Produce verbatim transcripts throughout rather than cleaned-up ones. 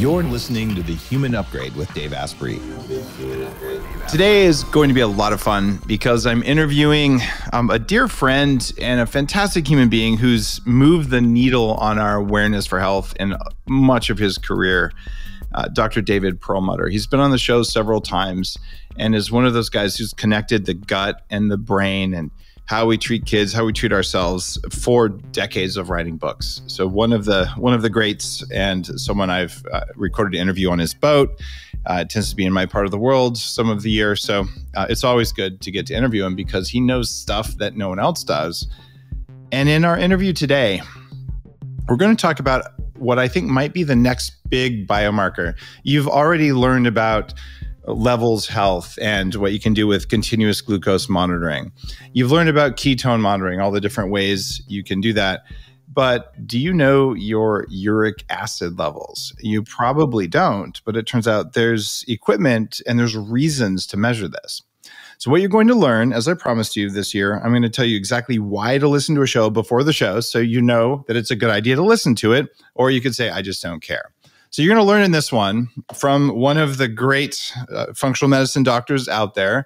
You're listening to The Human Upgrade with Dave Asprey. Today is going to be a lot of fun because I'm interviewing um, a dear friend and a fantastic human being who's moved the needle on our awareness for health in much of his career, uh, Doctor David Perlmutter. He's been on the show several times and is one of those guys who's connected the gut and the brain and how we treat kids, how we treat ourselves for decades of writing books. So one of the one of the greats and someone I've uh, recorded an interview on his boat. Uh, it tends to be in my part of the world some of the year. So uh, it's always good to get to interview him because he knows stuff that no one else does. And in our interview today, we're going to talk about what I think might be the next big biomarker. You've already learned about Levels health and what you can do with continuous glucose monitoring. You've learned about ketone monitoring, all the different ways you can do that. But do you know your uric acid levels? You probably don't, but it turns out there's equipment and there's reasons to measure this. So what you're going to learn, as I promised you this year, I'm going to tell you exactly why to listen to a show before the show so you know that it's a good idea to listen to it, or you could say, I just don't care. So you're going to learn in this one from one of the great uh, functional medicine doctors out there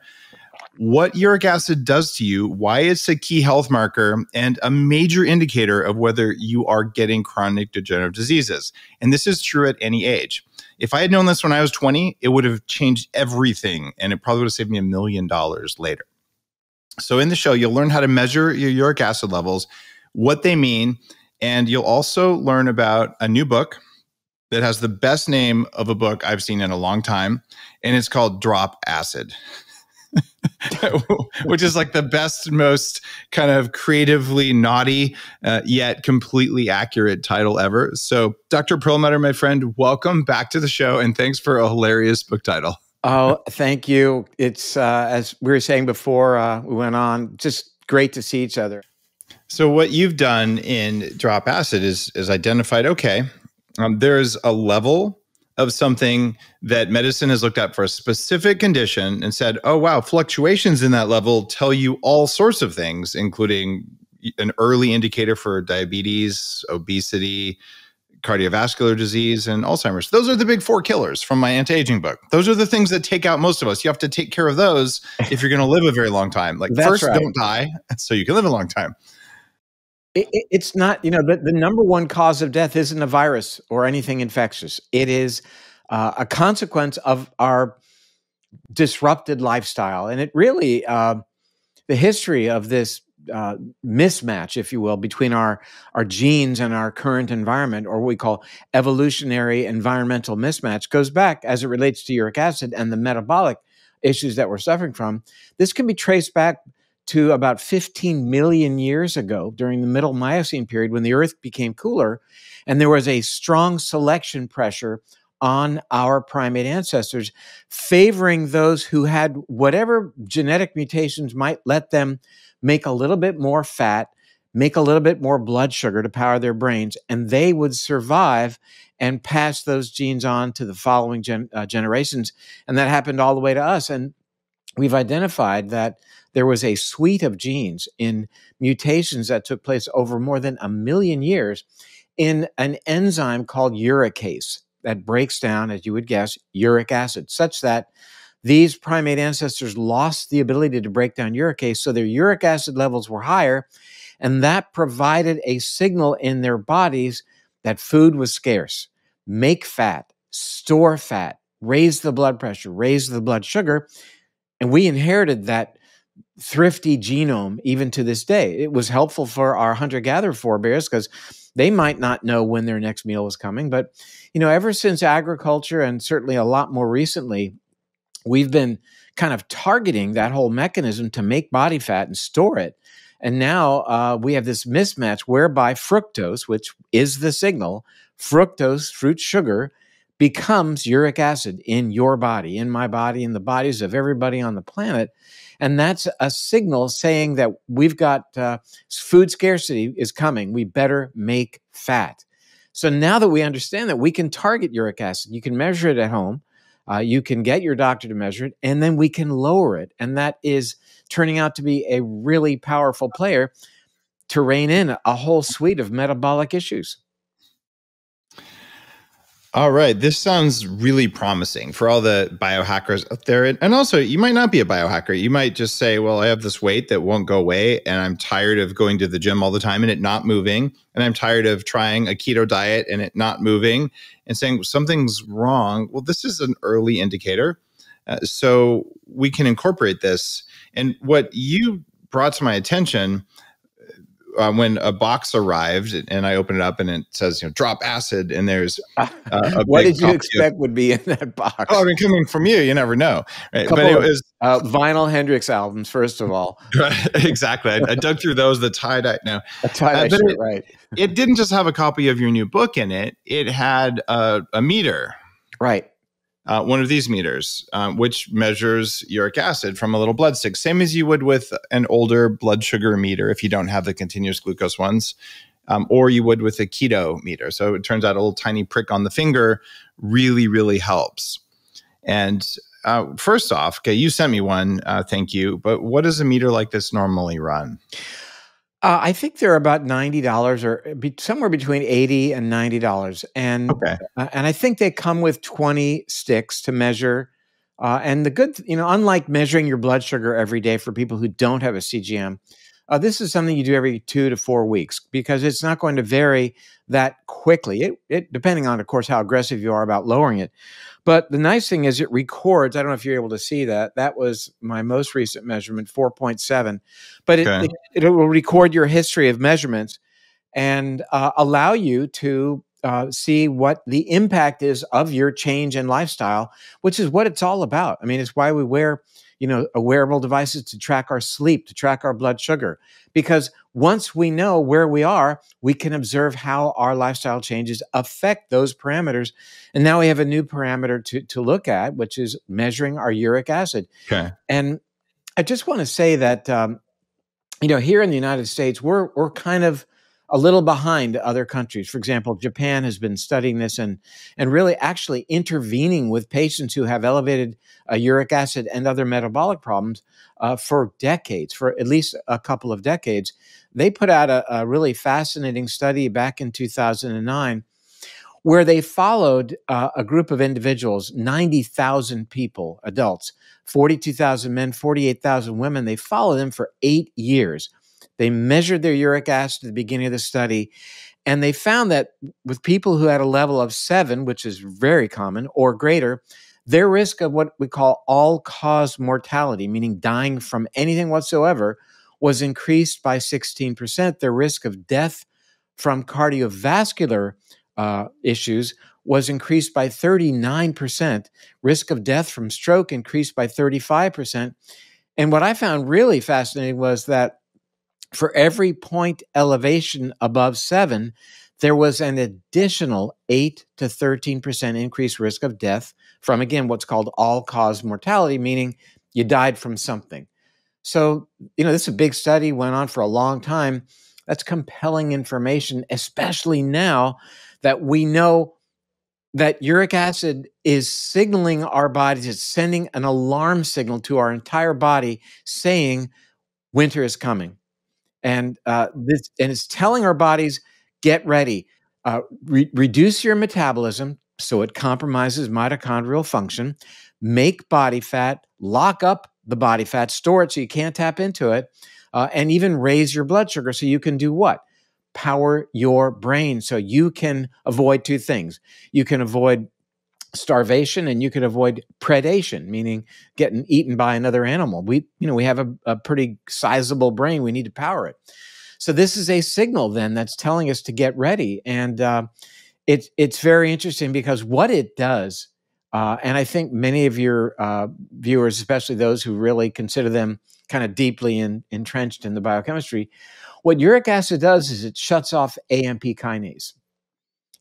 what uric acid does to you, why it's a key health marker, and a major indicator of whether you are getting chronic degenerative diseases. And this is true at any age. If I had known this when I was twenty, it would have changed everything, and it probably would have saved me a million dollars later. So in the show, you'll learn how to measure your uric acid levels, what they mean, and you'll also learn about a new book that has the best name of a book I've seen in a long time, and it's called Drop Acid, which is like the best, most kind of creatively naughty, uh, yet completely accurate title ever. So Doctor Perlmutter, my friend, welcome back to the show, and thanks for a hilarious book title. Oh, thank you. It's, uh, as we were saying before uh, we went on, just great to see each other. So what you've done in Drop Acid is, is identified, okay, Um, there's a level of something that medicine has looked at for a specific condition and said, oh, wow, fluctuations in that level tell you all sorts of things, including an early indicator for diabetes, obesity, cardiovascular disease, and Alzheimer's. Those are the big four killers from my anti-aging book. Those are the things that take out most of us. You have to take care of those if you're going to live a very long time. Like That's first, right. Don't die so you can live a long time. It, it's not, you know, the, the number one cause of death isn't a virus or anything infectious. It is uh, a consequence of our disrupted lifestyle. And it really, uh, the history of this uh, mismatch, if you will, between our, our genes and our current environment, or what we call evolutionary environmental mismatch, goes back as it relates to uric acid and the metabolic issues that we're suffering from. This can be traced back to about fifteen million years ago during the middle Miocene period when the earth became cooler and there was a strong selection pressure on our primate ancestors favoring those who had whatever genetic mutations might let them make a little bit more fat, make a little bit more blood sugar to power their brains, and they would survive and pass those genes on to the following gen uh, generations. And that happened all the way to us. And we've identified that there was a suite of genes in mutations that took place over more than a million years in an enzyme called uricase that breaks down, as you would guess, uric acid, such that these primate ancestors lost the ability to break down uricase, so their uric acid levels were higher, and that provided a signal in their bodies that food was scarce. Make fat, store fat, raise the blood pressure, raise the blood sugar, and we inherited that thrifty genome even to this day. It was helpful for our hunter-gatherer forebears because they might not know when their next meal was coming. But, you know, ever since agriculture and certainly a lot more recently, we've been kind of targeting that whole mechanism to make body fat and store it. And now uh, we have this mismatch whereby fructose, which is the signal, fructose, fruit sugar, becomes uric acid in your body, in my body, in the bodies of everybody on the planet. And that's a signal saying that we've got uh, food scarcity is coming. We better make fat. So now that we understand that, we can target uric acid. You can measure it at home. Uh, you can get your doctor to measure it, and then we can lower it. And that is turning out to be a really powerful player to rein in a whole suite of metabolic issues. All right. This sounds really promising for all the biohackers out there. And also, you might not be a biohacker. You might just say, well, I have this weight that won't go away, and I'm tired of going to the gym all the time and it not moving. And I'm tired of trying a keto diet and it not moving, and saying something's wrong. Well, this is an early indicator. Uh, so we can incorporate this. And what you brought to my attention, Uh, when a box arrived and I opened it up and it says, you know, drop acid, and there's uh, a what did you expect of, would be in that box? Oh, I mean, coming from you, you never know. Right? But it was of, uh, vinyl Hendrix albums, first of all. Exactly. I, I dug through those, the tie-dye. No. A tie-dye uh, shirt, it, right. It didn't just have a copy of your new book in it. It had uh, a meter. Right. Uh, one of these meters, um, which measures uric acid from a little blood stick, same as you would with an older blood sugar meter if you don't have the continuous glucose ones, um, or you would with a keto meter. So it turns out a little tiny prick on the finger really, really helps. And uh, first off, okay, you sent me one, uh, thank you, but what does a meter like this normally run? Uh, I think they're about ninety dollars, or be somewhere between eighty dollars and ninety dollars. And, okay. uh, and I think they come with twenty sticks to measure. Uh, and the good, you know, unlike measuring your blood sugar every day for people who don't have a C G M, uh, this is something you do every two to four weeks because it's not going to vary that quickly. It, it depending on, of course, how aggressive you are about lowering it. But the nice thing is it records. I don't know if you're able to see that. That was my most recent measurement, four point seven. But it, okay. it, it will record your history of measurements and uh, allow you to uh, see what the impact is of your change in lifestyle, which is what it's all about. I mean, it's why we wear, you know, wearable devices to track our sleep, to track our blood sugar. Because once we know where we are, we can observe how our lifestyle changes affect those parameters. And now we have a new parameter to, to look at, which is measuring our uric acid. Okay. And I just want to say that, um, you know, here in the United States, we're, we're kind of a little behind other countries. For example, Japan has been studying this and, and really actually intervening with patients who have elevated uh, uric acid and other metabolic problems uh, for decades, for at least a couple of decades. They put out a, a really fascinating study back in two thousand nine where they followed uh, a group of individuals, ninety thousand people, adults, forty-two thousand men, forty-eight thousand women. They followed them for eight years. They measured their uric acid at the beginning of the study, and they found that with people who had a level of seven, which is very common, or greater, their risk of what we call all-cause mortality, meaning dying from anything whatsoever, was increased by sixteen percent. Their risk of death from cardiovascular uh, issues was increased by thirty-nine percent. Risk of death from stroke increased by thirty-five percent. And what I found really fascinating was that for every point elevation above seven, there was an additional eight to thirteen percent increased risk of death from, again, what's called all-cause mortality, meaning you died from something. So, you know, this is a big study, went on for a long time. That's compelling information, especially now that we know that uric acid is signaling our bodies. It's sending an alarm signal to our entire body saying winter is coming. And uh, this, and it's telling our bodies, get ready, uh, re reduce your metabolism so it compromises mitochondrial function, make body fat, lock up the body fat, store it so you can't tap into it, uh, and even raise your blood sugar so you can do what? Power your brain so you can avoid two things. You can avoid starvation and you can avoid predation, meaning getting eaten by another animal. We, you know, we have a, a pretty sizable brain. We need to power it. So this is a signal then that's telling us to get ready. And uh, it, it's very interesting because what it does, uh, and I think many of your uh, viewers, especially those who really consider them kind of deeply in, entrenched in the biochemistry, what uric acid does is it shuts off A M P kinase.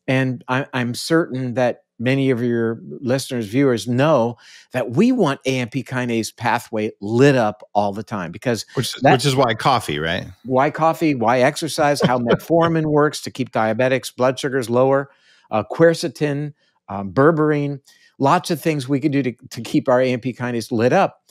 And I, I'm certain that many of your listeners, viewers know that we want A M P kinase pathway lit up all the time because which, which is why coffee, right? Why coffee, why exercise, how metformin works to keep diabetics' blood sugars lower, uh, quercetin, um, berberine, lots of things we can do to, to keep our A M P kinase lit up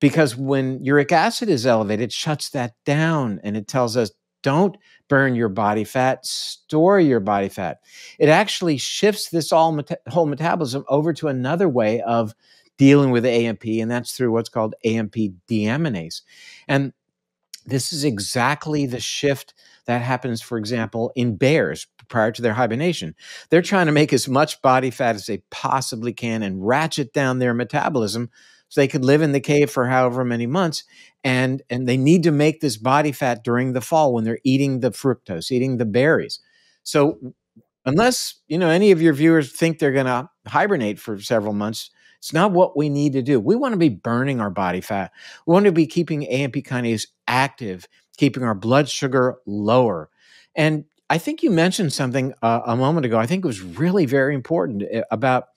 because when uric acid is elevated, it shuts that down and it tells us Don't burn your body fat, store your body fat. It actually shifts this all meta- whole metabolism over to another way of dealing with A M P, and that's through what's called A M P deaminase. And this is exactly the shift that happens, for example, in bears prior to their hibernation. They're trying to make as much body fat as they possibly can and ratchet down their metabolism so they could live in the cave for however many months. And, and they need to make this body fat during the fall when they're eating the fructose, eating the berries. So unless, you know, any of your viewers think they're going to hibernate for several months, it's not what we need to do. We want to be burning our body fat. We want to be keeping A M P kinase active, keeping our blood sugar lower. And I think you mentioned something uh, a moment ago. I think it was really very important about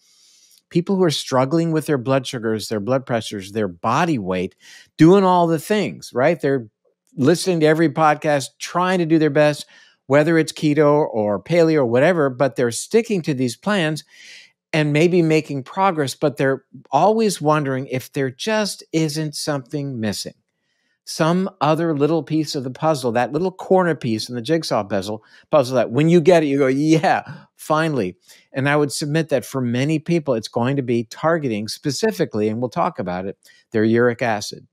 people who are struggling with their blood sugars, their blood pressures, their body weight, doing all the things, right? They're listening to every podcast, trying to do their best, whether it's keto or paleo or whatever, but they're sticking to these plans and maybe making progress, but they're always wondering if there just isn't something missing. Some other little piece of the puzzle, that little corner piece in the jigsaw puzzle, puzzle that when you get it, you go, yeah, finally. And I would submit that for many people, it's going to be targeting specifically, and we'll talk about it, their uric acid.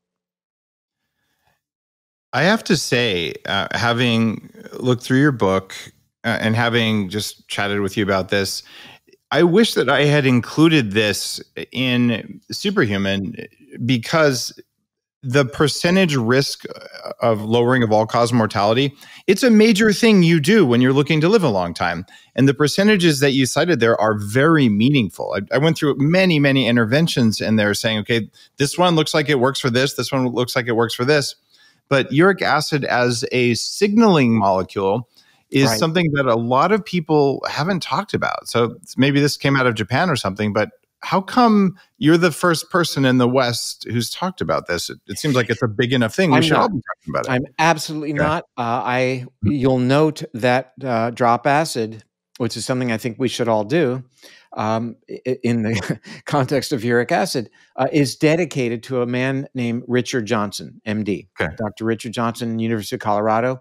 I have to say, uh, having looked through your book uh, and having just chatted with you about this, I wish that I had included this in Superhuman, because the percentage risk of lowering of all-cause mortality, it's a major thing you do when you're looking to live a long time. And the percentages that you cited there are very meaningful. I, I went through many, many interventions, and they're saying, okay, this one looks like it works for this, this one looks like it works for this. But uric acid as a signaling molecule is right. Something that a lot of people haven't talked about. So maybe this came out of Japan or something, but how come you're the first person in the West who's talked about this? It, it seems like it's a big enough thing. We I'm should not, all be talking about it. I'm absolutely yeah. not. Uh, I You'll note that uh, drop acid, which is something I think we should all do um, in the context of uric acid, uh, is dedicated to a man named Richard Johnson, M D, okay. Doctor Richard Johnson, University of Colorado.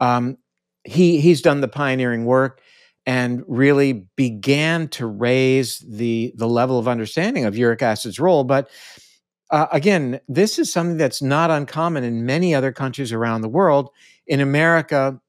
Um, He he's done the pioneering work and really began to raise the the level of understanding of uric acid's role. But uh, again, this is something that's not uncommon in many other countries around the world. In America,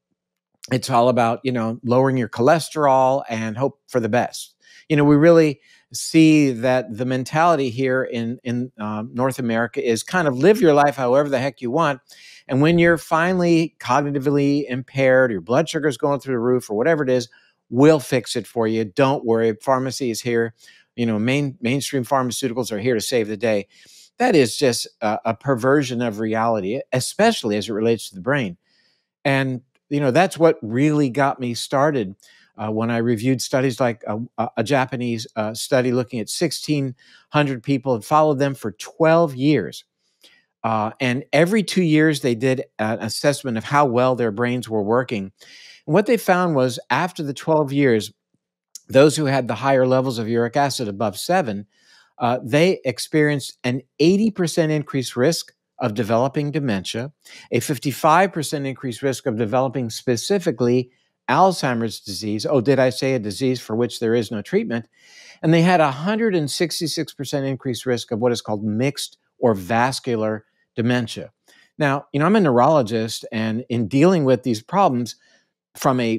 it's all about, you know, lowering your cholesterol and hope for the best. You know, we really see that the mentality here in, in um, North America is kind of live your life however the heck you want. And when you're finally cognitively impaired, your blood sugar is going through the roof or whatever it is, we'll fix it for you. Don't worry. Pharmacy is here. You know, main, mainstream pharmaceuticals are here to save the day. That is just a, a perversion of reality, especially as it relates to the brain. And, you know, that's what really got me started Uh, when I reviewed studies like a, a Japanese uh, study looking at sixteen hundred people and followed them for twelve years. Uh, and every two years, they did an assessment of how well their brains were working. And what they found was after the twelve years, those who had the higher levels of uric acid above seven, uh, they experienced an eighty percent increased risk of developing dementia, a fifty-five percent increased risk of developing specifically Alzheimer's disease. Oh, did I say a disease for which there is no treatment? And they had a one hundred sixty-six percent increased risk of what is called mixed or vascular dementia. Now, you know, I'm a neurologist, and in dealing with these problems from a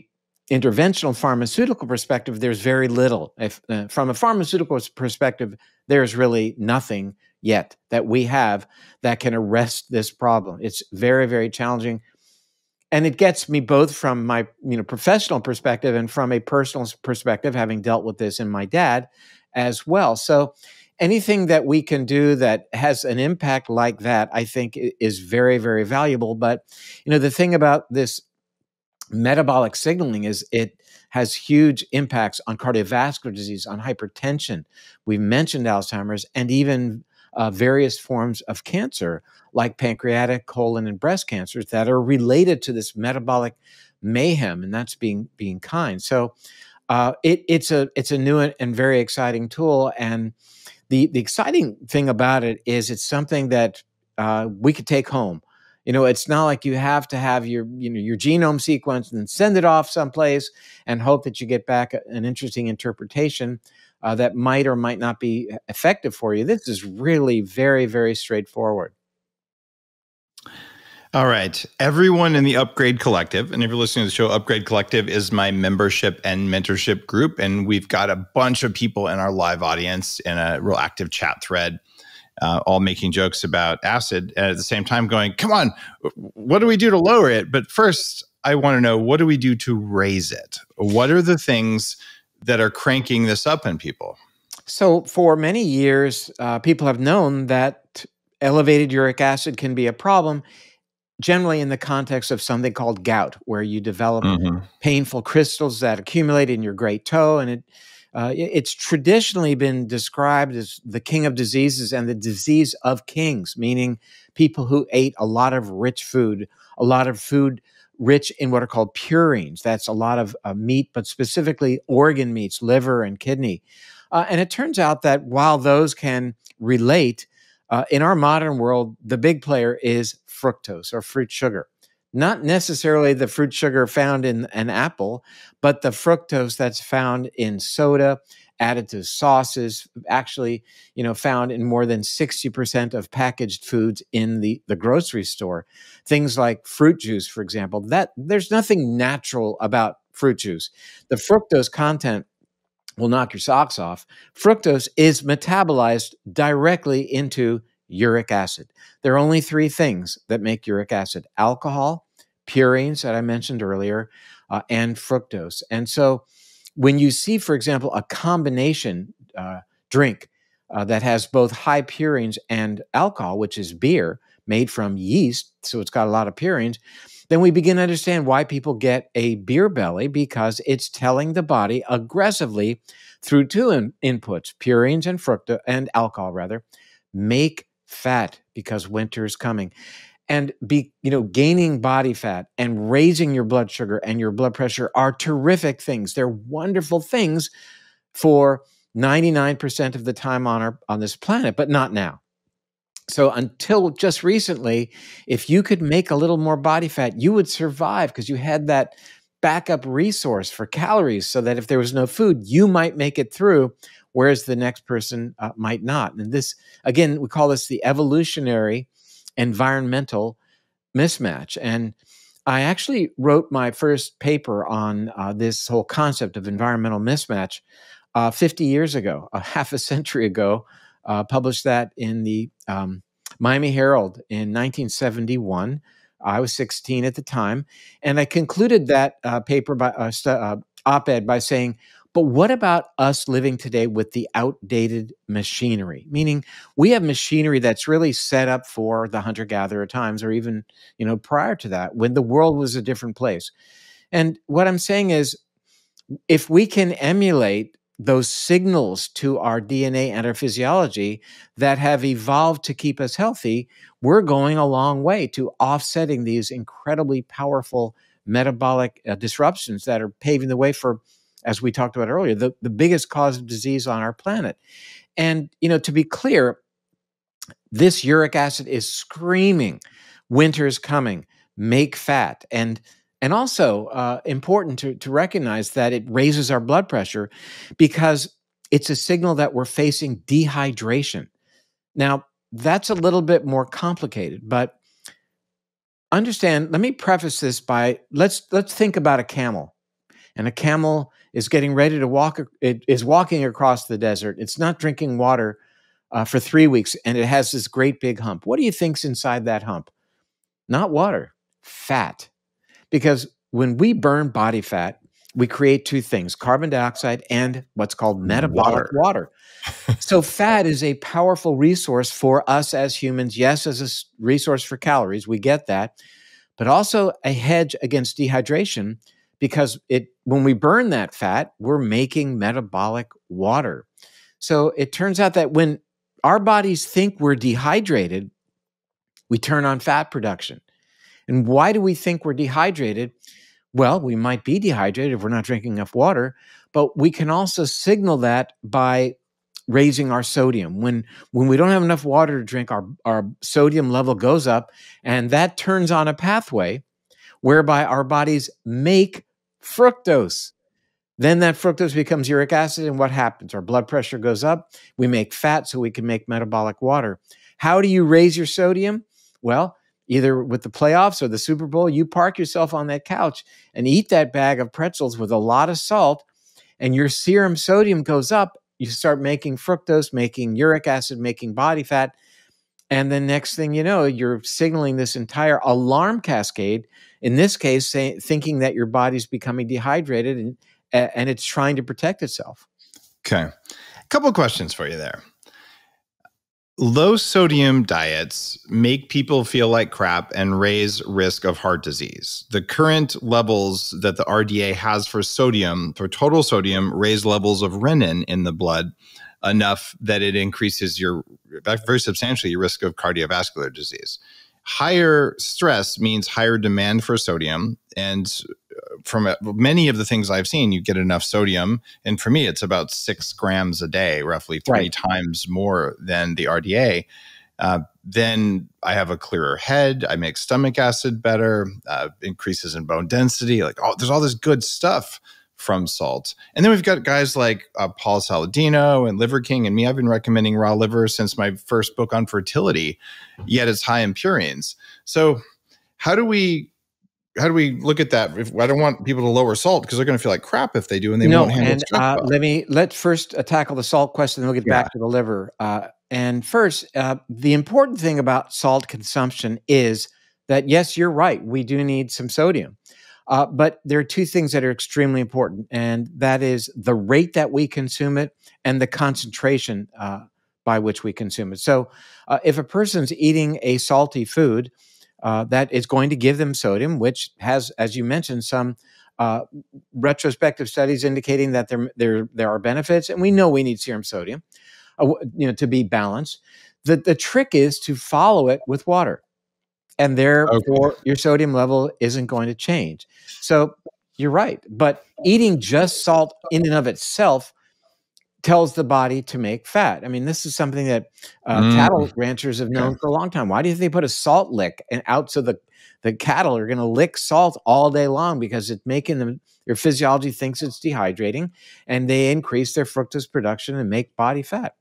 interventional pharmaceutical perspective, there's very little. If, uh, from a pharmaceutical perspective, there's really nothing yet that we have that can arrest this problem. It's very, very challenging. And it gets me both from my you know, professional perspective and from a personal perspective, having dealt with this in my dad as well. So anything that we can do that has an impact like that, I think is very, very valuable. But you know, the thing about this metabolic signaling is it has huge impacts on cardiovascular disease, on hypertension. We've mentioned Alzheimer's and even Uh, various forms of cancer like pancreatic, colon, and breast cancers that are related to this metabolic mayhem, and that's being being kind. So uh, it, it's a it's a new and very exciting tool, and the the exciting thing about it is it's something that uh, we could take home. You know, it's not like you have to have your, you know, your genome sequenced and then send it off someplace and hope that you get back an interesting interpretation uh, that might or might not be effective for you. This is really very, very straightforward. All right. Everyone in the Upgrade Collective, and if you're listening to the show, Upgrade Collective is my membership and mentorship group. And we've got a bunch of people in our live audience in a real active chat thread, uh, all making jokes about acid, and at the same time going, come on, what do we do to lower it? But first, I want to know, what do we do to raise it? What are the things that are cranking this up in people? So for many years, uh, people have known that elevated uric acid can be a problem, generally in the context of something called gout, where you develop mm-hmm. painful crystals that accumulate in your great toe. And it, uh, it's traditionally been described as the king of diseases and the disease of kings, meaning people who ate a lot of rich food, a lot of food rich in what are called purines. That's a lot of uh, meat, but specifically organ meats, liver and kidney. Uh, and it turns out that while those can relate, Uh, in our modern world, the big player is fructose or fruit sugar. Not necessarily the fruit sugar found in an apple, but the fructose that's found in soda, added to sauces, actually, you know, found in more than sixty percent of packaged foods in the, the grocery store. Things like fruit juice, for example, that there's nothing natural about fruit juice. The fructose content will knock your socks off. Fructose is metabolized directly into uric acid. There are only three things that make uric acid: alcohol, purines that I mentioned earlier, uh, and fructose. And so when you see, for example, a combination uh, drink uh, that has both high purines and alcohol, which is beer made from yeast, so it's got a lot of purines, then we begin to understand why people get a beer belly, because it's telling the body aggressively through two in inputs, purines and fructose and alcohol rather, make fat because winter is coming. And be, you know, gaining body fat and raising your blood sugar and your blood pressure are terrific things. They're wonderful things for ninety-nine percent of the time on our on this planet, but not now. So until just recently, if you could make a little more body fat, you would survive because you had that backup resource for calories so that if there was no food, you might make it through, whereas the next person uh, might not. And this, again, we call this the evolutionary environmental mismatch. And I actually wrote my first paper on uh, this whole concept of environmental mismatch uh, fifty years ago, a half a century ago. Uh, published that in the um, Miami Herald in nineteen seventy-one. I was sixteen at the time. And I concluded that uh, paper by uh, uh, op-ed by saying, but what about us living today with the outdated machinery? Meaning we have machinery that's really set up for the hunter-gatherer times, or even, you know, prior to that, when the world was a different place. And what I'm saying is, if we can emulate those signals to our D N A and our physiology that have evolved to keep us healthy, we're going a long way to offsetting these incredibly powerful metabolic uh, disruptions that are paving the way for, as we talked about earlier, the, the biggest cause of disease on our planet. And, you know, to be clear, this uric acid is screaming, winter is coming, make fat. And And also uh, important to, to recognize that it raises our blood pressure because it's a signal that we're facing dehydration. Now, that's a little bit more complicated, but understand, let me preface this by, let's, let's think about a camel. And a camel is getting ready to walk, it is walking across the desert. It's not drinking water uh, for three weeks, and it has this great big hump. What do you think's inside that hump? Not water, fat. Because when we burn body fat, we create two things, carbon dioxide and what's called metabolic water. water. So fat is a powerful resource for us as humans. Yes, as a resource for calories, we get that, but also a hedge against dehydration because it when we burn that fat, we're making metabolic water. So it turns out that when our bodies think we're dehydrated, we turn on fat production. And why do we think we're dehydrated? Well, we might be dehydrated if we're not drinking enough water, but we can also signal that by raising our sodium. When, when we don't have enough water to drink, our, our sodium level goes up, and that turns on a pathway whereby our bodies make fructose. Then that fructose becomes uric acid, and what happens? Our blood pressure goes up. We make fat so we can make metabolic water. How do you raise your sodium? Well, either with the playoffs or the Super Bowl, you park yourself on that couch and eat that bag of pretzels with a lot of salt, and your serum sodium goes up. You start making fructose, making uric acid, making body fat, and the next thing you know, you're signaling this entire alarm cascade, in this case, say, thinking that your body's becoming dehydrated, and and it's trying to protect itself. Okay. A couple of questions for you there. Low sodium diets make people feel like crap and raise risk of heart disease. The current levels that the R D A has for sodium, for total sodium, raise levels of renin in the blood enough that it increases your, very substantially, your risk of cardiovascular disease. Higher stress means higher demand for sodium, and from many of the things I've seen, you get enough sodium. And for me, it's about six grams a day, roughly three right. times more than the R D A. Uh, then I have a clearer head. I make stomach acid better, uh, increases in bone density. Like, oh, there's all this good stuff from salt. And then we've got guys like uh, Paul Saladino and Liver King and me. I've been recommending raw liver since my first book on fertility, yet it's high in purines. So how do we... How do we look at that? If, I don't want people to lower salt because they're going to feel like crap if they do, and they no, won't handle it. No, and uh, let me let's first uh, tackle the salt question, then we'll get yeah. back to the liver. Uh, and first, uh, the important thing about salt consumption is that yes, you're right, we do need some sodium, uh, but there are two things that are extremely important, and that is the rate that we consume it and the concentration uh, by which we consume it. So, uh, if a person's eating a salty food, Uh, that is going to give them sodium, which has, as you mentioned, some uh, retrospective studies indicating that there, there, there are benefits, and we know we need serum sodium uh, you know, to be balanced. The, the trick is to follow it with water, and therefore okay. your sodium level isn't going to change. So you're right, but eating just salt in and of itself tells the body to make fat. I mean, this is something that uh, mm. cattle ranchers have known yeah. for a long time. Why do you think they put a salt lick and out so the, the cattle are going to lick salt all day long? Because it's making them, their physiology thinks it's dehydrating, and they increase their fructose production and make body fat.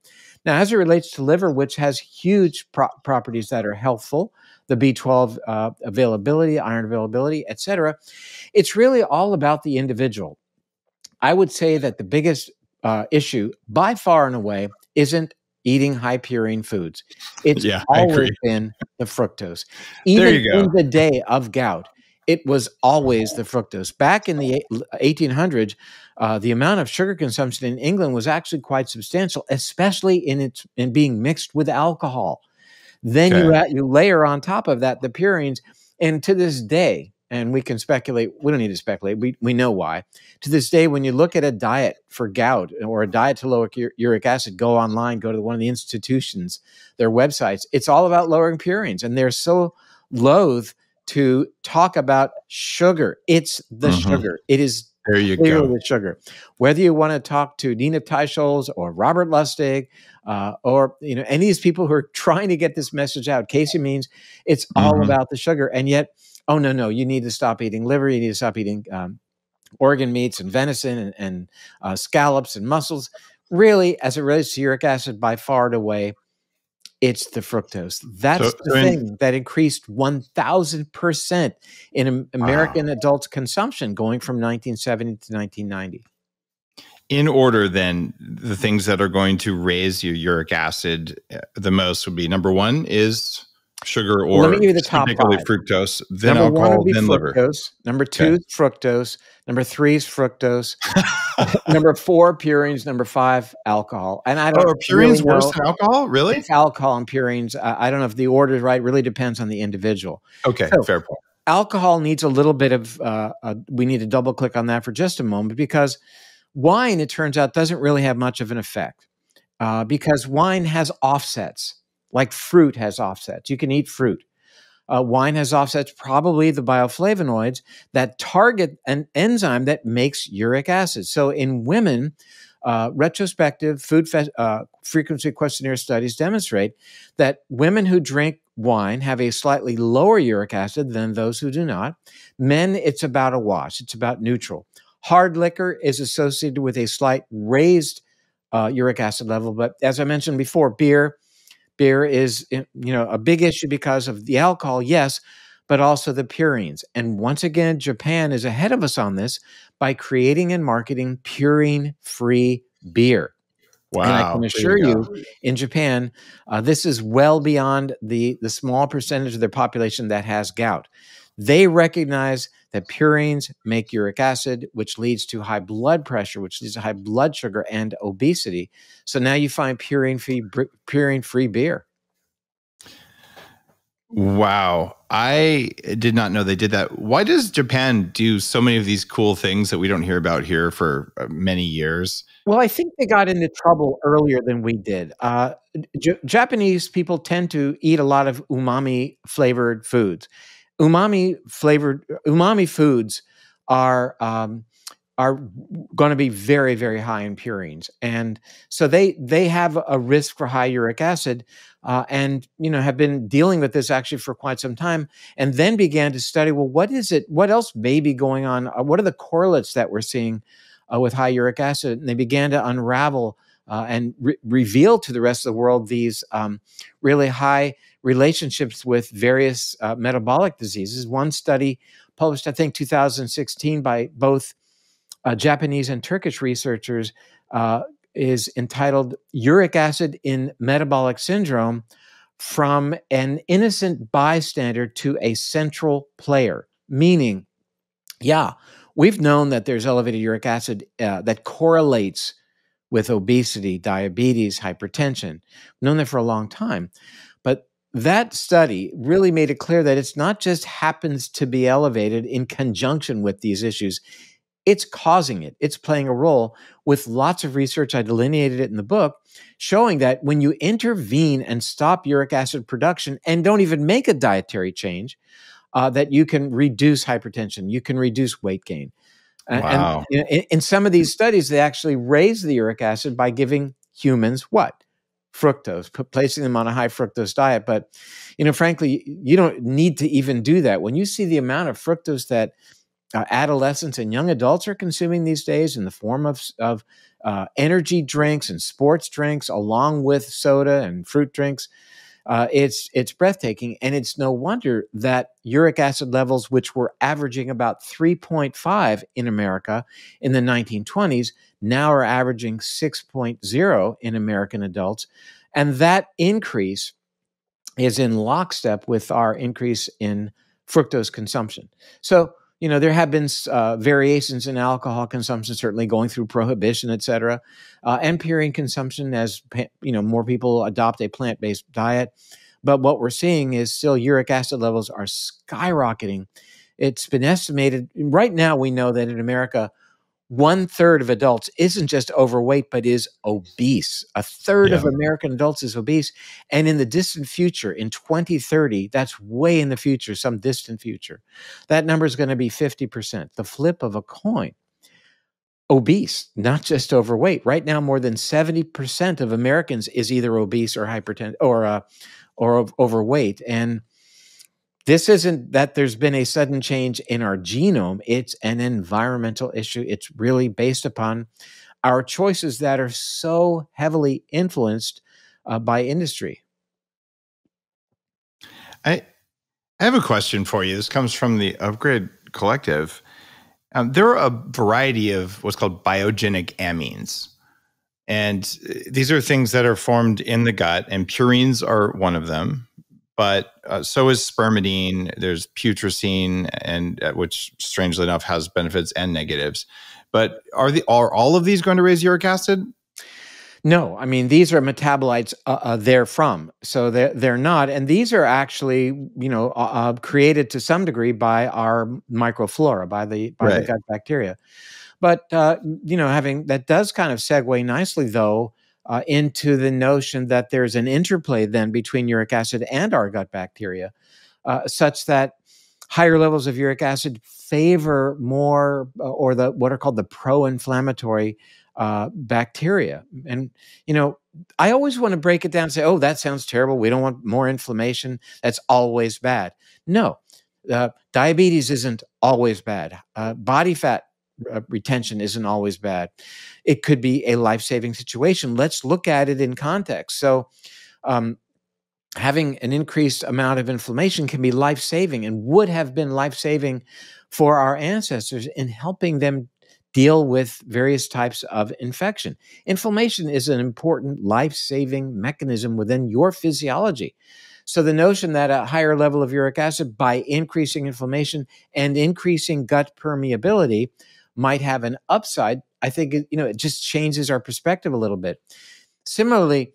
Now, as it relates to liver, which has huge pro properties that are healthful, the B twelve uh, availability, iron availability, et cetera, it's really all about the individual. I would say that the biggest Uh, issue by far and away isn't eating high purine foods. It's yeah, always been the fructose. Even in the day of gout, it was always the fructose. Back in the eighteen hundreds, uh, the amount of sugar consumption in England was actually quite substantial, especially in its in being mixed with alcohol. Then okay. you, you layer on top of that the purines, and to this day, and we can speculate, we don't need to speculate, we, we know why. To this day, when you look at a diet for gout or a diet to lower uric acid, go online, go to one of the institutions, their websites, it's all about lowering purines. And they're so loath to talk about sugar. It's the mm-hmm. sugar. It is there you go. The sugar. Whether you want to talk to Nina Teicholz or Robert Lustig uh, or you know any of these people who are trying to get this message out, Casey Means, it's mm-hmm. all about the sugar. And yet, oh, no, no, you need to stop eating liver. You need to stop eating um, organ meats and venison and, and uh, scallops and mussels. Really, as it relates to uric acid, by far and away, it's the fructose. That's so, the I mean, thing that increased one thousand percent in American wow. adults' consumption going from nineteen seventy to nineteen ninety. In order, then, the things that are going to raise your uric acid the most would be, number one is... sugar, or well, let me give you the top particularly five. Fructose, then number alcohol, then fructose. Liver. Number two okay. is fructose. Number three is fructose. Number four, purines. Number five, alcohol. And I don't oh, are purines really worse know. Than alcohol? Really? It's alcohol and purines. Uh, I don't know if the order is right. It really depends on the individual. Okay, so, fair point. Alcohol needs a little bit of, uh, uh, we need to double click on that for just a moment, because wine, it turns out, doesn't really have much of an effect uh, because wine has offsets. Like fruit has offsets. You can eat fruit. Uh, wine has offsets, probably the bioflavonoids that target an enzyme that makes uric acid. So in women, uh, retrospective food fe- uh, frequency questionnaire studies demonstrate that women who drink wine have a slightly lower uric acid than those who do not. Men, it's about a wash. It's about neutral. Hard liquor is associated with a slight raised uh, uric acid level. But as I mentioned before, beer, beer is, you know, a big issue because of the alcohol, yes, but also the purines. And once again, Japan is ahead of us on this by creating and marketing purine-free beer. Wow. And I can assure you, you in Japan, uh, this is well beyond the, the small percentage of their population that has gout. They recognize that purines make uric acid, which leads to high blood pressure, which leads to high blood sugar and obesity. So now you find purine-free, purine-free beer. Wow. I did not know they did that. Why does Japan do so many of these cool things that we don't hear about here for many years? Well, I think they got into trouble earlier than we did. Uh, J- Japanese people tend to eat a lot of umami-flavored foods. Umami-flavored, umami foods are... Um, are going to be very, very high in purines. And so they they have a risk for high uric acid uh, and, you know, have been dealing with this actually for quite some time, and then began to study, well, what is it? What else may be going on? What are the correlates that we're seeing uh, with high uric acid? And they began to unravel uh, and re- reveal to the rest of the world these um, really high relationships with various uh, metabolic diseases. One study published, I think, two thousand sixteen by both Uh, Japanese and Turkish researchers uh, is entitled Uric Acid in Metabolic Syndrome: From an Innocent Bystander to a Central Player. Meaning, yeah, we've known that there's elevated uric acid uh, that correlates with obesity, diabetes, hypertension. We've known that for a long time. But that study really made it clear that it's not just happens to be elevated in conjunction with these issues. It's causing it. It's playing a role with lots of research. I delineated it in the book, showing that when you intervene and stop uric acid production and don't even make a dietary change, uh, that you can reduce hypertension, you can reduce weight gain. Uh, wow. And in, in some of these studies, they actually raise the uric acid by giving humans what? Fructose, p- placing them on a high fructose diet. But, you know, frankly, you don't need to even do that. When you see the amount of fructose that Uh, adolescents and young adults are consuming these days in the form of of uh, energy drinks and sports drinks, along with soda and fruit drinks. Uh, it's it's breathtaking, and it's no wonder that uric acid levels, which were averaging about three point five in America in the nineteen twenties, now are averaging six point zero in American adults, and that increase is in lockstep with our increase in fructose consumption. So, you know, there have been uh, variations in alcohol consumption, certainly going through prohibition, et cetera, uh, and purine consumption as, you know, more people adopt a plant-based diet. But what we're seeing is still uric acid levels are skyrocketing. It's been estimated, right now we know that in America, one-third of adults isn't just overweight, but is obese. A third yeah. of American adults is obese. And in the distant future, in twenty thirty, that's way in the future, some distant future, that number is going to be fifty percent, the flip of a coin. Obese, not just overweight. Right now, more than seventy percent of Americans is either obese or hypertensive or, uh, or overweight. And this isn't that there's been a sudden change in our genome. It's an environmental issue. It's really based upon our choices that are so heavily influenced uh, by industry. I, I have a question for you. This comes from the Upgrade Collective. Um, there are a variety of what's called biogenic amines. And these are things that are formed in the gut, and purines are one of them. But uh, so is spermidine, there's putrescine, and uh, which strangely enough has benefits and negatives. But are the are all of these going to raise uric acid? No, I mean, these are metabolites uh, uh, therefrom, so they're, they're not. And these are actually, you know, uh, created to some degree by our microflora, by the, by right. the gut bacteria. But, uh, you know, having that does kind of segue nicely, though, Uh, into the notion that there's an interplay then between uric acid and our gut bacteria, uh, such that higher levels of uric acid favor more, uh, or the what are called the pro-inflammatory uh, bacteria. And, you know, I always want to break it down and say, oh, that sounds terrible. We don't want more inflammation. That's always bad. No, uh, diabetes isn't always bad. Uh, body fat Uh, retention isn't always bad. It could be a life-saving situation. Let's look at it in context. So um, having an increased amount of inflammation can be life-saving and would have been life-saving for our ancestors in helping them deal with various types of infection. Inflammation is an important life-saving mechanism within your physiology. So the notion that a higher level of uric acid by increasing inflammation and increasing gut permeability might have an upside, I think, you know, it just changes our perspective a little bit. Similarly,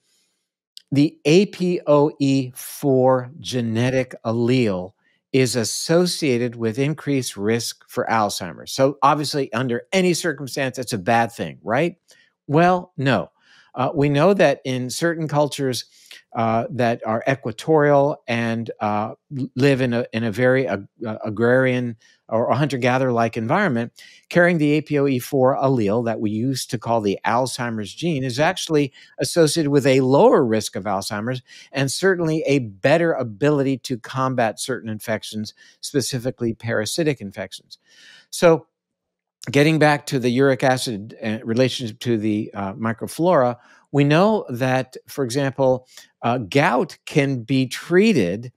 the A P O E four genetic allele is associated with increased risk for Alzheimer's. So obviously, under any circumstance, that's a bad thing, right? Well, no. Uh, we know that in certain cultures uh, that are equatorial and uh, live in a, in a very ag agrarian or hunter-gatherer-like environment, carrying the A P O E four allele that we used to call the Alzheimer's gene is actually associated with a lower risk of Alzheimer's and certainly a better ability to combat certain infections, specifically parasitic infections. So getting back to the uric acid relationship to the uh, microflora, we know that, for example, uh, gout can be treated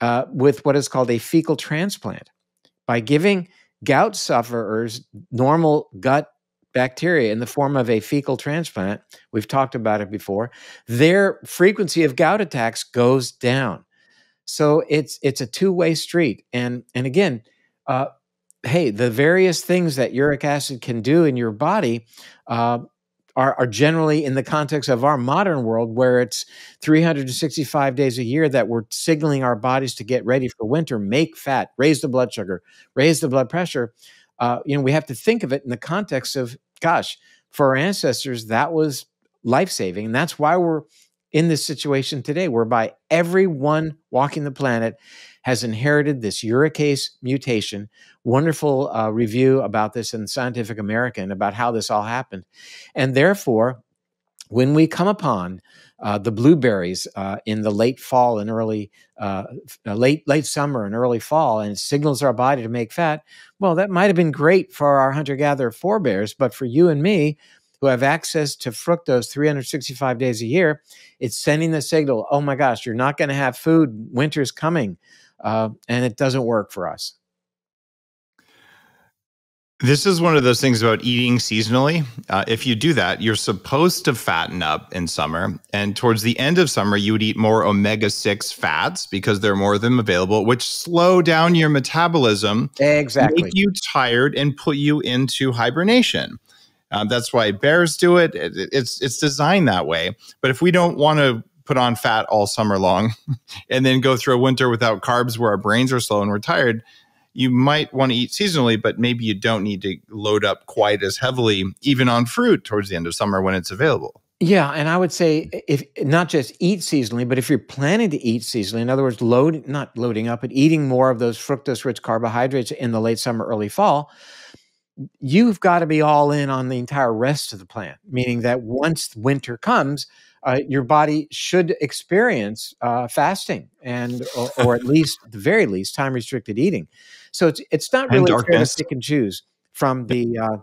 uh, with what is called a fecal transplant. By giving gout sufferers normal gut bacteria in the form of a fecal transplant, we've talked about it before, their frequency of gout attacks goes down. So it's, it's a two-way street. And, and again, uh, hey, the various things that uric acid can do in your body uh, are, are generally in the context of our modern world where it's three hundred sixty-five days a year that we're signaling our bodies to get ready for winter, make fat, raise the blood sugar, raise the blood pressure. Uh, you know, we have to think of it in the context of, gosh, for our ancestors, that was life-saving. And that's why we're in this situation today, whereby everyone walking the planet has inherited this uricase mutation. Wonderful uh, review about this in Scientific American about how this all happened. And therefore, when we come upon uh, the blueberries uh, in the late fall and early, uh, late, late summer and early fall, and it signals our body to make fat, well, that might have been great for our hunter-gatherer forebears, but for you and me, who have access to fructose three hundred sixty-five days a year, it's sending the signal, oh my gosh, you're not going to have food, winter's coming, uh, and it doesn't work for us. This is one of those things about eating seasonally. Uh, if you do that, you're supposed to fatten up in summer, and towards the end of summer, you would eat more omega six fats because there are more of them available, which slow down your metabolism, exactly, make you tired, and put you into hibernation. Um, that's why bears do it. It, it. It's it's designed that way. But if we don't want to put on fat all summer long and then go through a winter without carbs where our brains are slow and we're tired, you might want to eat seasonally, but maybe you don't need to load up quite as heavily, even on fruit towards the end of summer when it's available. Yeah, and I would say if not just eat seasonally, but if you're planning to eat seasonally, in other words, load not loading up, but eating more of those fructose-rich carbohydrates in the late summer, early fall, you've got to be all in on the entire rest of the plant, meaning that once winter comes, uh, your body should experience uh, fasting and, or, or at least, at the very least, time-restricted eating. So it's it's not really fair to pick and choose from the uh,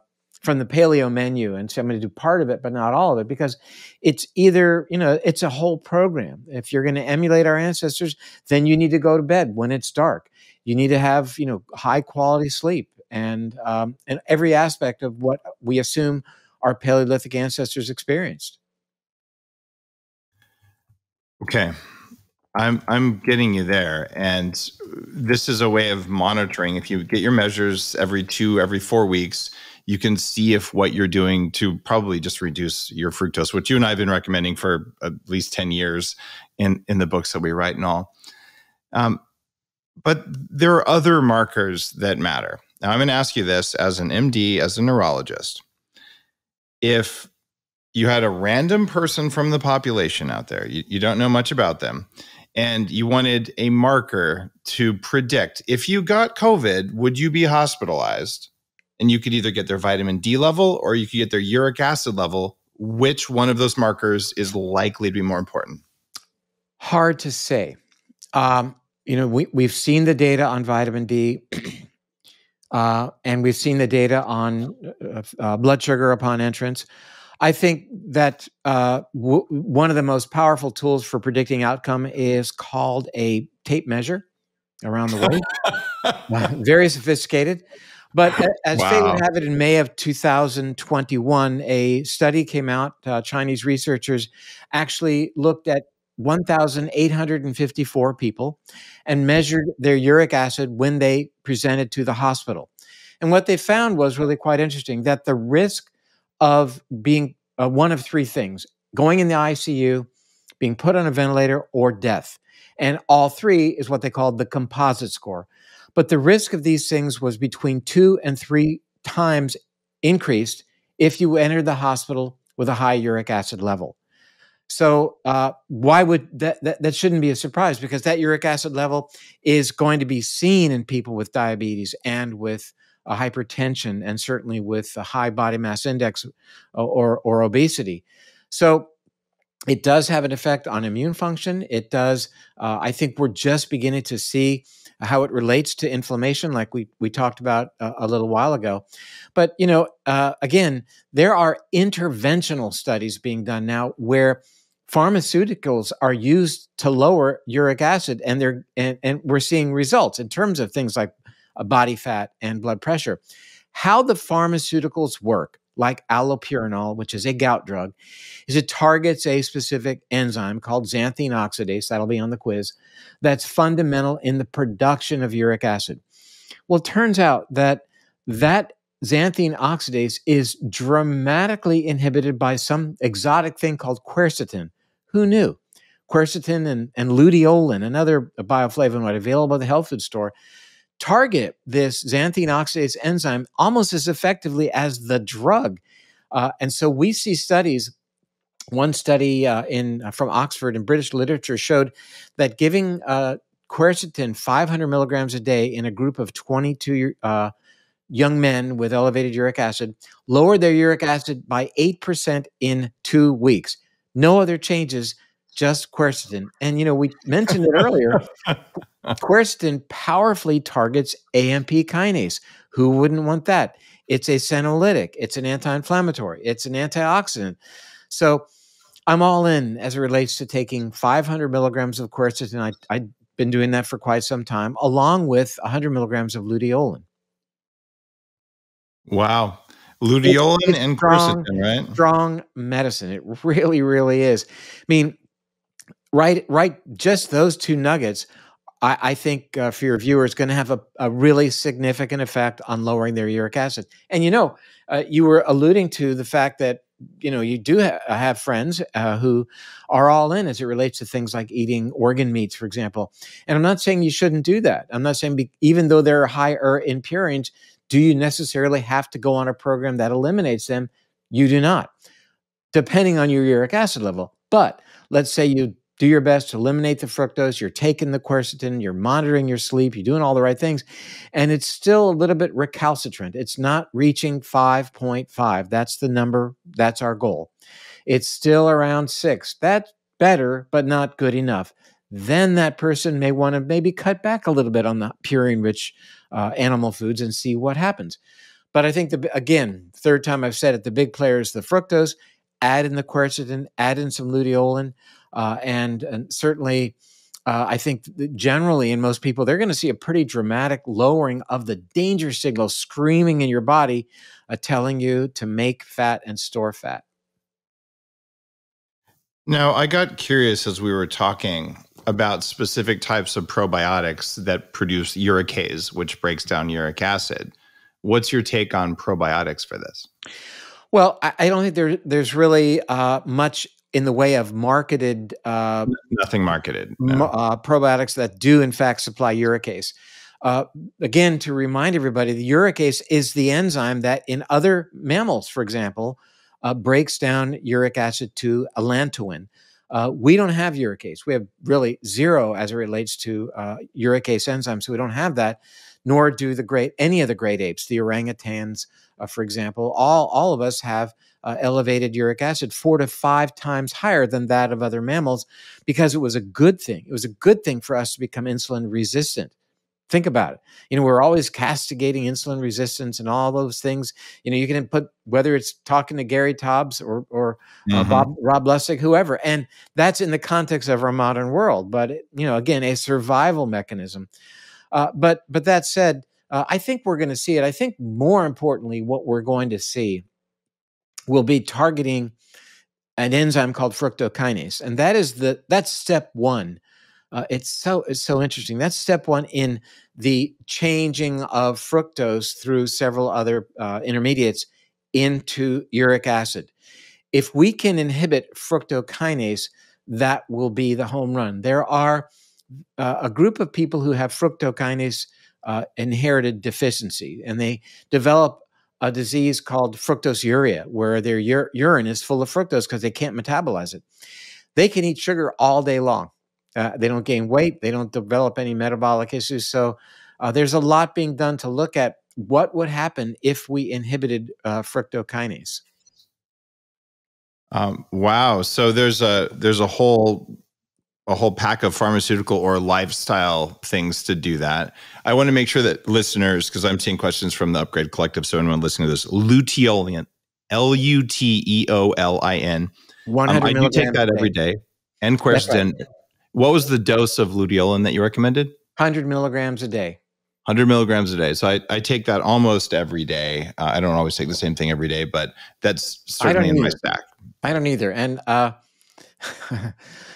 from the paleo menu and say I'm going to do part of it, but not all of it, because it's either, you know, it's a whole program. If you're going to emulate our ancestors, then you need to go to bed when it's dark. You need to have, you know, high-quality sleep. And, um, and every aspect of what we assume our Paleolithic ancestors experienced. Okay. I'm, I'm getting you there. And this is a way of monitoring. If you get your measures every two, every four weeks, you can see if what you're doing to probably just reduce your fructose, which you and I have been recommending for at least ten years in, in the books that we write and all. Um, but there are other markers that matter. Now, I'm going to ask you this as an M D, as a neurologist. If you had a random person from the population out there, you, you don't know much about them, and you wanted a marker to predict, if you got COVID, would you be hospitalized? and you could either get their vitamin D level or you could get their uric acid level. Which one of those markers is likely to be more important? Hard to say. Um, you know, we, we've seen the data on vitamin D, uh, and we've seen the data on uh, uh, blood sugar upon entrance. I think that uh, w one of the most powerful tools for predicting outcome is called a tape measure around the world. uh, very sophisticated. But as wow. fate would have it, in May of two thousand twenty-one, a study came out. Uh, Chinese researchers actually looked at one thousand eight hundred fifty-four people and measured their uric acid when they presented to the hospital. And what they found was really quite interesting, that the risk of being uh, one of three things, going in the I C U, being put on a ventilator, or death. And all three is what they called the composite score. But the risk of these things was between two and three times increased if you entered the hospital with a high uric acid level. So uh, why would that, that, that shouldn't be a surprise, because that uric acid level is going to be seen in people with diabetes and with uh, hypertension and certainly with a high body mass index or, or obesity. So it does have an effect on immune function. It does. Uh, I think we're just beginning to see how it relates to inflammation, like we, we talked about a, a little while ago. But, you know, uh, again, there are interventional studies being done now where pharmaceuticals are used to lower uric acid, and they're, and, and we're seeing results in terms of things like body fat and blood pressure. How the pharmaceuticals work, like allopurinol, which is a gout drug, is it targets a specific enzyme called xanthine oxidase, that'll be on the quiz, that's fundamental in the production of uric acid. Well, it turns out that that xanthine oxidase is dramatically inhibited by some exotic thing called quercetin. Who knew? Quercetin and, and luteolin, another bioflavonoid available at the health food store, target this xanthine oxidase enzyme almost as effectively as the drug. Uh, and so we see studies, one study uh, in uh, from Oxford in British literature showed that giving uh, quercetin five hundred milligrams a day in a group of twenty-two uh, young men with elevated uric acid lowered their uric acid by eight percent in two weeks. No other changes, just quercetin. And, you know, we mentioned it earlier. Quercetin powerfully targets A M P kinase. Who wouldn't want that? It's a senolytic. It's an anti-inflammatory. It's an antioxidant. So I'm all in as it relates to taking five hundred milligrams of quercetin. I, I've been doing that for quite some time, along with one hundred milligrams of luteolin. Wow. Luteolin it's, it's and strong, quercetin, right? Strong medicine. It really, really is. I mean, right, right, just those two nuggets, I, I think uh, for your viewers, going to have a, a really significant effect on lowering their uric acid. And, you know, uh, you were alluding to the fact that, you know, you do ha have friends uh, who are all in as it relates to things like eating organ meats, for example. And I'm not saying you shouldn't do that. I'm not saying be even though there are higher in purines, do you necessarily have to go on a program that eliminates them? You do not, depending on your uric acid level. But let's say you do your best to eliminate the fructose, you're taking the quercetin, you're monitoring your sleep, you're doing all the right things, and it's still a little bit recalcitrant. It's not reaching five point five. That's the number. That's our goal. It's still around six. That's better, but not good enough. Then that person may want to maybe cut back a little bit on the purine-rich uh, animal foods and see what happens. But I think, the, again, third time I've said it, the big player is the fructose. Add in the quercetin, add in some luteolin, Uh, and, and certainly, uh, I think generally in most people, they're going to see a pretty dramatic lowering of the danger signal screaming in your body, uh, telling you to make fat and store fat. Now, I got curious as we were talking about specific types of probiotics that produce uricase, which breaks down uric acid. What's your take on probiotics for this? Well, I, I don't think there, there's really uh, much in the way of marketed, uh, nothing marketed, no. uh, probiotics that do in fact supply uricase. Uh, again, to remind everybody, the uricase is the enzyme that in other mammals, for example, uh, breaks down uric acid to allantoin. Uh, we don't have uricase. We have really zero as it relates to uh, uricase enzymes, so we don't have that, nor do the great, any of the great apes, the orangutans, uh, for example. All, all of us have uh, elevated uric acid four to five times higher than that of other mammals because it was a good thing. It was a good thing for us to become insulin resistant. Think about it. You know, we're always castigating insulin resistance and all those things. You know, you can put, whether it's talking to Gary Tobbs or, or mm-hmm. uh, Bob, Rob Lustig, whoever. And that's in the context of our modern world. But, it, you know, again, a survival mechanism. Uh, but, but that said, uh, I think we're going to see it. I think more importantly, what we're going to see will be targeting an enzyme called fructokinase. And that is the, that's step one. Uh, it's so it's so interesting. That's step one in the changing of fructose through several other uh, intermediates into uric acid. If we can inhibit fructokinase, that will be the home run. There are uh, a group of people who have fructokinase uh, inherited deficiency, and they develop a disease called fructoseuria, where their ur urine is full of fructose because they can't metabolize it. They can eat sugar all day long. Uh, they don't gain weight. They don't develop any metabolic issues. So uh, there's a lot being done to look at what would happen if we inhibited uh, fructokinase. Um, wow. So there's a there's a whole a whole pack of pharmaceutical or lifestyle things to do that. I want to make sure that listeners, because I'm seeing questions from the Upgrade Collective, so anyone listening to this, luteolin, L U T E O L I N. one hundred um, I do take that every day. And quercetin. What was the dose of luteolin that you recommended? one hundred milligrams a day. one hundred milligrams a day. So I, I take that almost every day. Uh, I don't always take the same thing every day, but that's certainly in my stack. I don't either. And, uh,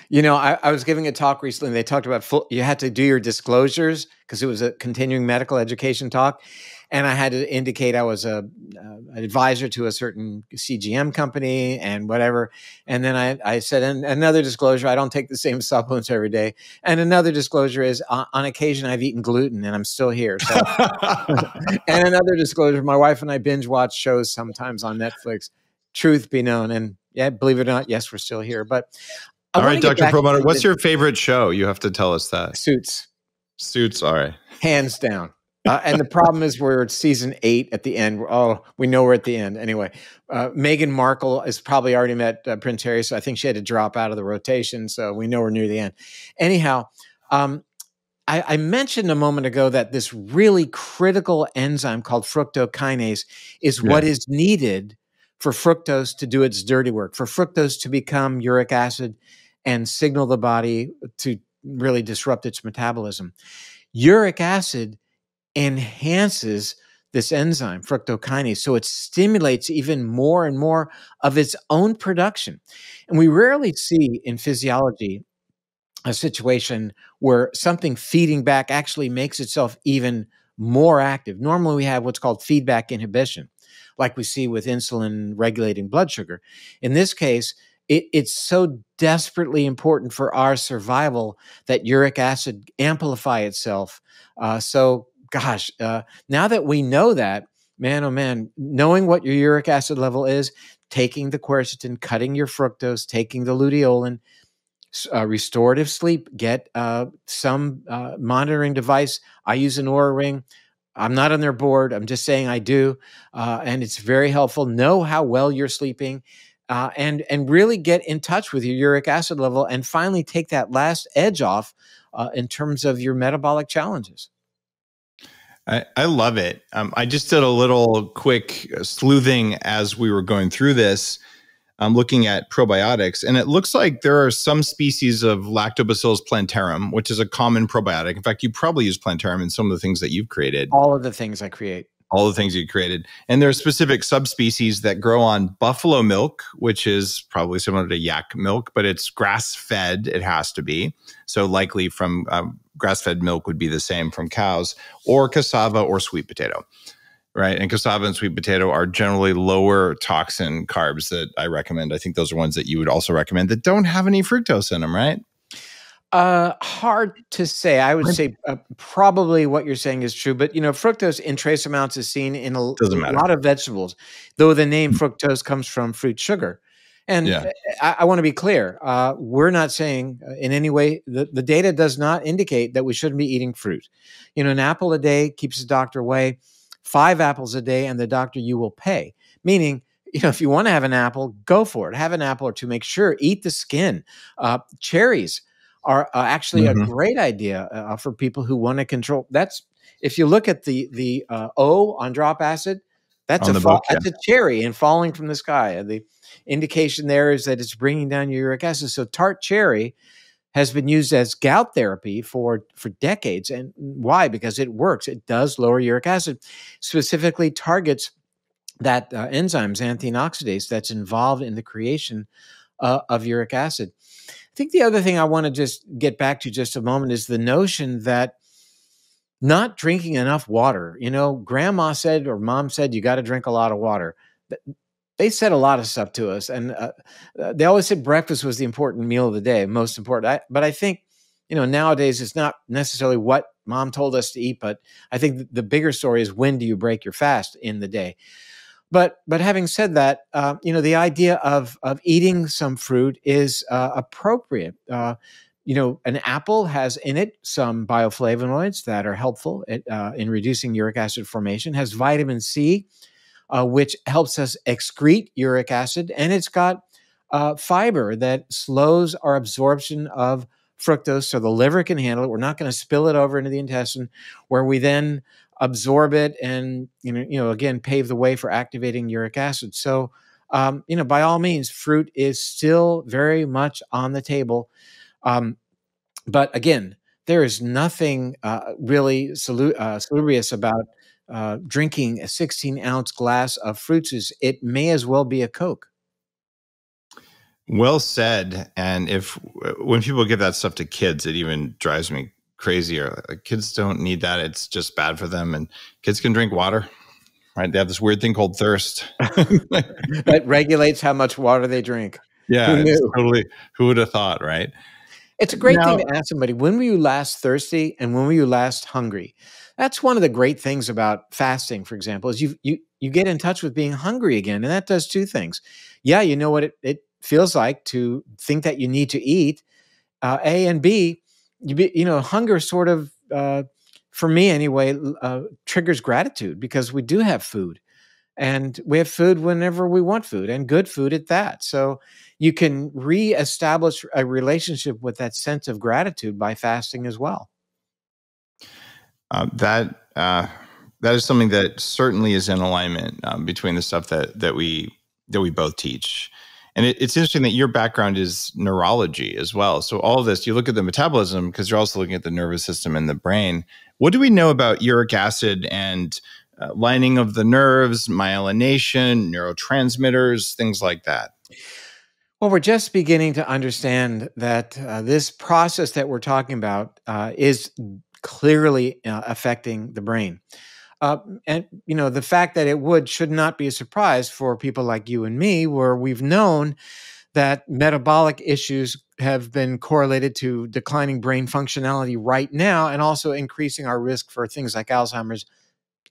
you know, I, I was giving a talk recently. And they talked about full, you had to do your disclosures because it was a continuing medical education talk. And I had to indicate I was a, uh, an advisor to a certain C G M company and whatever. And then I, I said, and another disclosure, I don't take the same supplements every day. And another disclosure is uh, on occasion I've eaten gluten and I'm still here. So. And another disclosure, my wife and I binge watch shows sometimes on Netflix, truth be known. And yeah, believe it or not, yes, we're still here. But I all right, Doctor Perlmutter, what's your favorite show? You have to tell us that. Suits. Suits, all right. Hands down. Uh, and the problem is we're at season eight at the end. Oh, we know we're at the end. Anyway, uh, Meghan Markle has probably already met uh, Prince Harry, so I think she had to drop out of the rotation, so we know we're near the end. Anyhow, um, I, I mentioned a moment ago that this really critical enzyme called fructokinase is yeah. what is needed for fructose to do its dirty work, for fructose to become uric acid and signal the body to really disrupt its metabolism. Uric acid enhances this enzyme, fructokinase, so it stimulates even more and more of its own production. And we rarely see in physiology a situation where something feeding back actually makes itself even more active. Normally we have what's called feedback inhibition, like we see with insulin regulating blood sugar. In this case, It, it's so desperately important for our survival that uric acid amplify itself. Uh, so gosh, uh, now that we know that, man, oh man, knowing what your uric acid level is, taking the quercetin, cutting your fructose, taking the luteolin, uh, restorative sleep, get uh, some uh, monitoring device. I use an Oura Ring. I'm not on their board. I'm just saying I do. Uh, and it's very helpful. Know how well you're sleeping. Uh, and, and really get in touch with your uric acid level and finally take that last edge off uh, in terms of your metabolic challenges. I, I love it. Um, I just did a little quick sleuthing as we were going through this. I'm looking at probiotics, and it looks like there are some species of Lactobacillus plantarum, which is a common probiotic. In fact, you probably use plantarum in some of the things that you've created. All of the things I create. all the things you created. And there are specific subspecies that grow on buffalo milk, which is probably similar to yak milk, but it's grass-fed, it has to be. So likely from um, grass-fed milk would be the same from cows, or cassava or sweet potato, right? And cassava and sweet potato are generally lower toxin carbs that I recommend. I think those are ones that you would also recommend that don't have any fructose in them, right? Uh, hard to say. I would say uh, probably what you're saying is true, but you know, fructose in trace amounts is seen in a, a lot of vegetables, though the name fructose comes from fruit sugar. And yeah. I, I want to be clear. Uh, we're not saying in any way, the, the data does not indicate that we shouldn't be eating fruit. You know, an apple a day keeps the doctor away, five apples a day and the doctor you will pay. Meaning, you know, if you want to have an apple, go for it. Have an apple or two, make sure, eat the skin. Uh, cherries are uh, actually mm-hmm. a great idea uh, for people who want to control. That's, if you look at the, the uh, O on Drop Acid, that's, a, book, that's yeah. a cherry and falling from the sky. The indication there is that it's bringing down your uric acid. So tart cherry has been used as gout therapy for, for decades. And why? Because it works. It does lower uric acid, specifically targets that uh, enzyme, xanthine oxidase, that's involved in the creation uh, of uric acid. I think the other thing I want to just get back to just a moment is the notion that not drinking enough water. You know, grandma said or mom said, you got to drink a lot of water. They said a lot of stuff to us. And uh, they always said breakfast was the important meal of the day, most important. I, but I think, you know, nowadays it's not necessarily what mom told us to eat, but I think the bigger story is when do you break your fast in the day? But but having said that, uh, you know, the idea of, of eating some fruit is uh, appropriate. Uh, you know, an apple has in it some bioflavonoids that are helpful at, uh, in reducing uric acid formation, has vitamin C, uh, which helps us excrete uric acid, and it's got uh, fiber that slows our absorption of fructose so the liver can handle it. We're not going to spill it over into the intestine where we then absorb it and, you know, you know, again, pave the way for activating uric acid. So, um, you know, by all means, fruit is still very much on the table. Um, but again, there is nothing uh, really salu uh, salubrious about uh, drinking a sixteen ounce glass of fruit juice. It may as well be a Coke. Well said. And if when people give that stuff to kids, it even drives me crazier. Like, kids don't need that. It's just bad for them. And kids can drink water, right? They have this weird thing called thirst that regulates how much water they drink. Yeah, who it's totally. Who would have thought, right? It's a great now, thing to ask somebody. When were you last thirsty, and when were you last hungry? That's one of the great things about fasting, for example, is you you you get in touch with being hungry again, and that does two things. Yeah, you know what it it feels like to think that you need to eat. Uh, A and B. You, be, you know, hunger sort of, uh, for me anyway, uh, triggers gratitude because we do have food and we have food whenever we want food and good food at that. So you can reestablish a relationship with that sense of gratitude by fasting as well. Uh, that, uh, that is something that certainly is in alignment um, between the stuff that, that we, that we both teach. And it, it's interesting that your background is neurology as well. So all of this, you look at the metabolism because you're also looking at the nervous system and the brain. What do we know about uric acid and uh, lining of the nerves, myelination, neurotransmitters, things like that? Well, we're just beginning to understand that uh, this process that we're talking about uh, is clearly uh, affecting the brain. Uh, and, you know, the fact that it would should not be a surprise for people like you and me, where we've known that metabolic issues have been correlated to declining brain functionality right now and also increasing our risk for things like Alzheimer's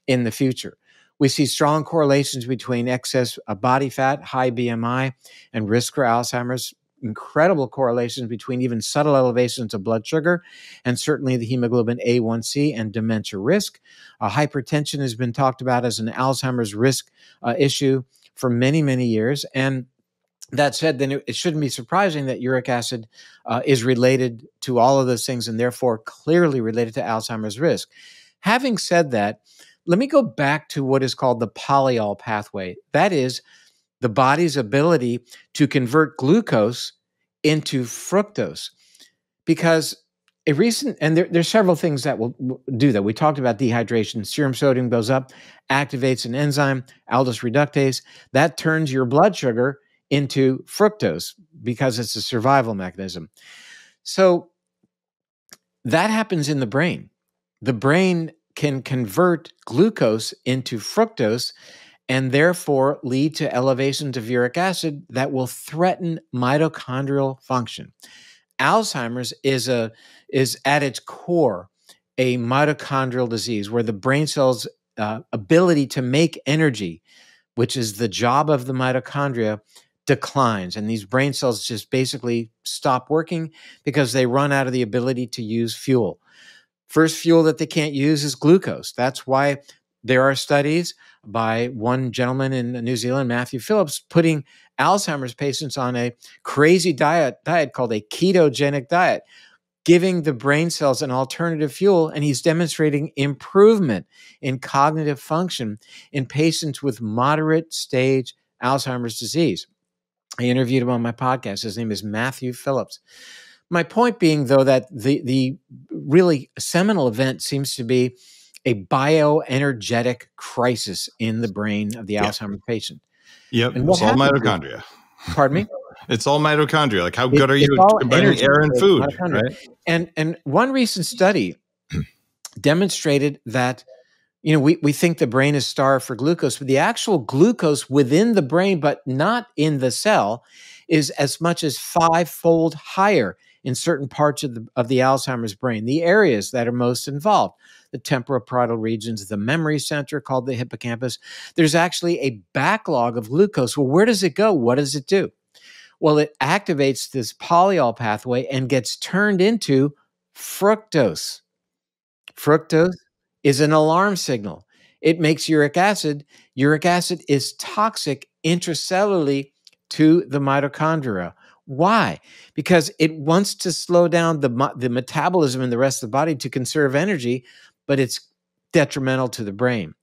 in the future. We see strong correlations between excess body fat, high B M I, and risk for Alzheimer's, incredible correlations between even subtle elevations of blood sugar and certainly the hemoglobin A one C and dementia risk. Uh, hypertension has been talked about as an Alzheimer's risk uh, issue for many, many years. And that said, then it, it shouldn't be surprising that uric acid uh, is related to all of those things and therefore clearly related to Alzheimer's risk. Having said that, let me go back to what is called the polyol pathway. That is the body's ability to convert glucose into fructose. Because a recent, and there, there's several things that will do that. We talked about dehydration. Serum sodium goes up, activates an enzyme, aldose reductase. That turns your blood sugar into fructose because it's a survival mechanism. So that happens in the brain. The brain can convert glucose into fructose and therefore lead to elevations of uric acid that will threaten mitochondrial function. Alzheimer's is, a, is at its core a mitochondrial disease where the brain cell's uh, ability to make energy, which is the job of the mitochondria, declines, and these brain cells just basically stop working because they run out of the ability to use fuel. First fuel that they can't use is glucose. That's why there are studies by one gentleman in New Zealand, Matthew Phillips, putting Alzheimer's patients on a crazy diet, diet called a ketogenic diet, giving the brain cells an alternative fuel, and he's demonstrating improvement in cognitive function in patients with moderate stage Alzheimer's disease. I interviewed him on my podcast. His name is Matthew Phillips. My point being, though, that the, the really seminal event seems to be a bioenergetic crisis in the brain of the yep. Alzheimer's patient. Yep, and it's all mitochondria. Pardon me? It's all mitochondria. Like, how it, good are you at combining air and food, right? And, and one recent study demonstrated that, you know, we, we think the brain is starved for glucose, but the actual glucose within the brain, but not in the cell, is as much as fivefold higher in certain parts of the, of the Alzheimer's brain, the areas that are most involved, the temporoparietal regions, the memory center called the hippocampus. There's actually a backlog of glucose. Well, where does it go? What does it do? Well, it activates this polyol pathway and gets turned into fructose. Fructose is an alarm signal. It makes uric acid. Uric acid is toxic intracellularly to the mitochondria. Why? Because it wants to slow down the, the metabolism in the rest of the body to conserve energy, but it's detrimental to the brain.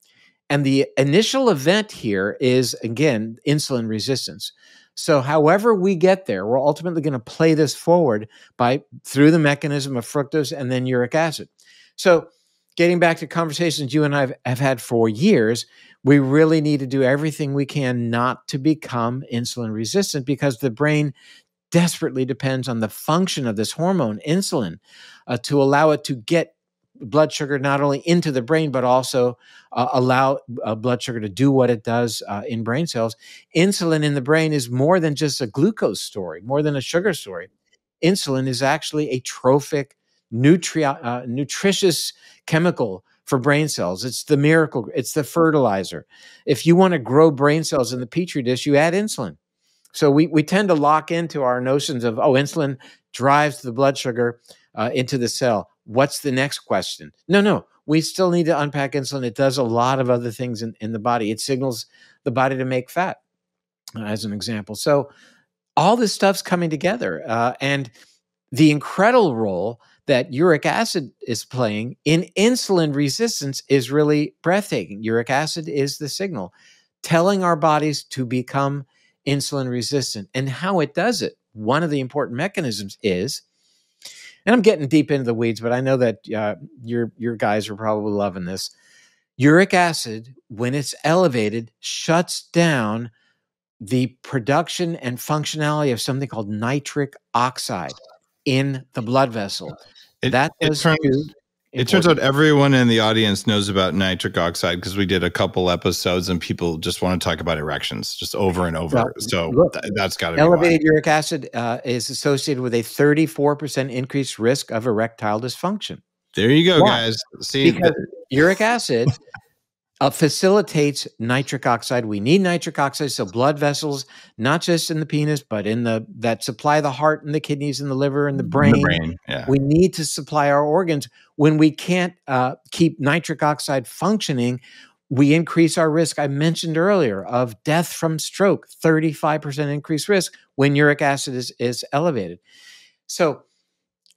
And the initial event here is, again, insulin resistance. So however we get there, we're ultimately going to play this forward by through the mechanism of fructose and then uric acid. So getting back to conversations you and I have had for years, we really need to do everything we can not to become insulin resistant, because the brain desperately depends on the function of this hormone, insulin, uh, to allow it to get blood sugar not only into the brain, but also uh, allow uh, blood sugar to do what it does uh, in brain cells. Insulin in the brain is more than just a glucose story, more than a sugar story. Insulin is actually a trophic, nutri uh, nutritious chemical for brain cells. It's the miracle. It's the fertilizer. If you want to grow brain cells in the petri dish, you add insulin. So we, we tend to lock into our notions of, oh, insulin drives the blood sugar uh, into the cell. What's the next question? No, no, we still need to unpack insulin. It does a lot of other things in, in the body. It signals the body to make fat, uh, as an example. So all this stuff's coming together. Uh, and the incredible role that uric acid is playing in insulin resistance is really breathtaking. Uric acid is the signal telling our bodies to become insulin resistant. And how it does it, one of the important mechanisms is, and I'm getting deep into the weeds, but I know that uh, your, your guys are probably loving this. Uric acid, when it's elevated, shuts down the production and functionality of something called nitric oxide in the blood vessel. It, that it, turns, it turns out everyone in the audience knows about nitric oxide because we did a couple episodes and people just want to talk about erections just over and over. Well, so look, th that's got to be elevated uric acid uh, is associated with a thirty-four percent increased risk of erectile dysfunction. There you go, Why? guys. See, because uric acid uh, facilitates nitric oxide. We need nitric oxide, so blood vessels, not just in the penis, but in the that supply the heart and the kidneys and the liver and the brain. The brain yeah. We need to supply our organs. When we can't uh, keep nitric oxide functioning, we increase our risk. I mentioned earlier of death from stroke, thirty-five percent increased risk when uric acid is, is elevated. So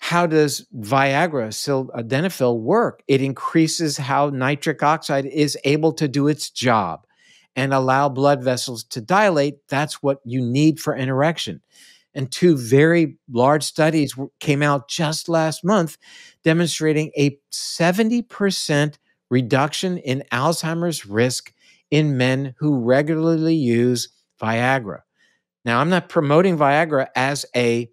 how does Viagra, sildenafil, work? It increases how nitric oxide is able to do its job and allow blood vessels to dilate. That's what you need for an erection. And two very large studies came out just last month demonstrating a seventy percent reduction in Alzheimer's risk in men who regularly use Viagra. Now, I'm not promoting Viagra as a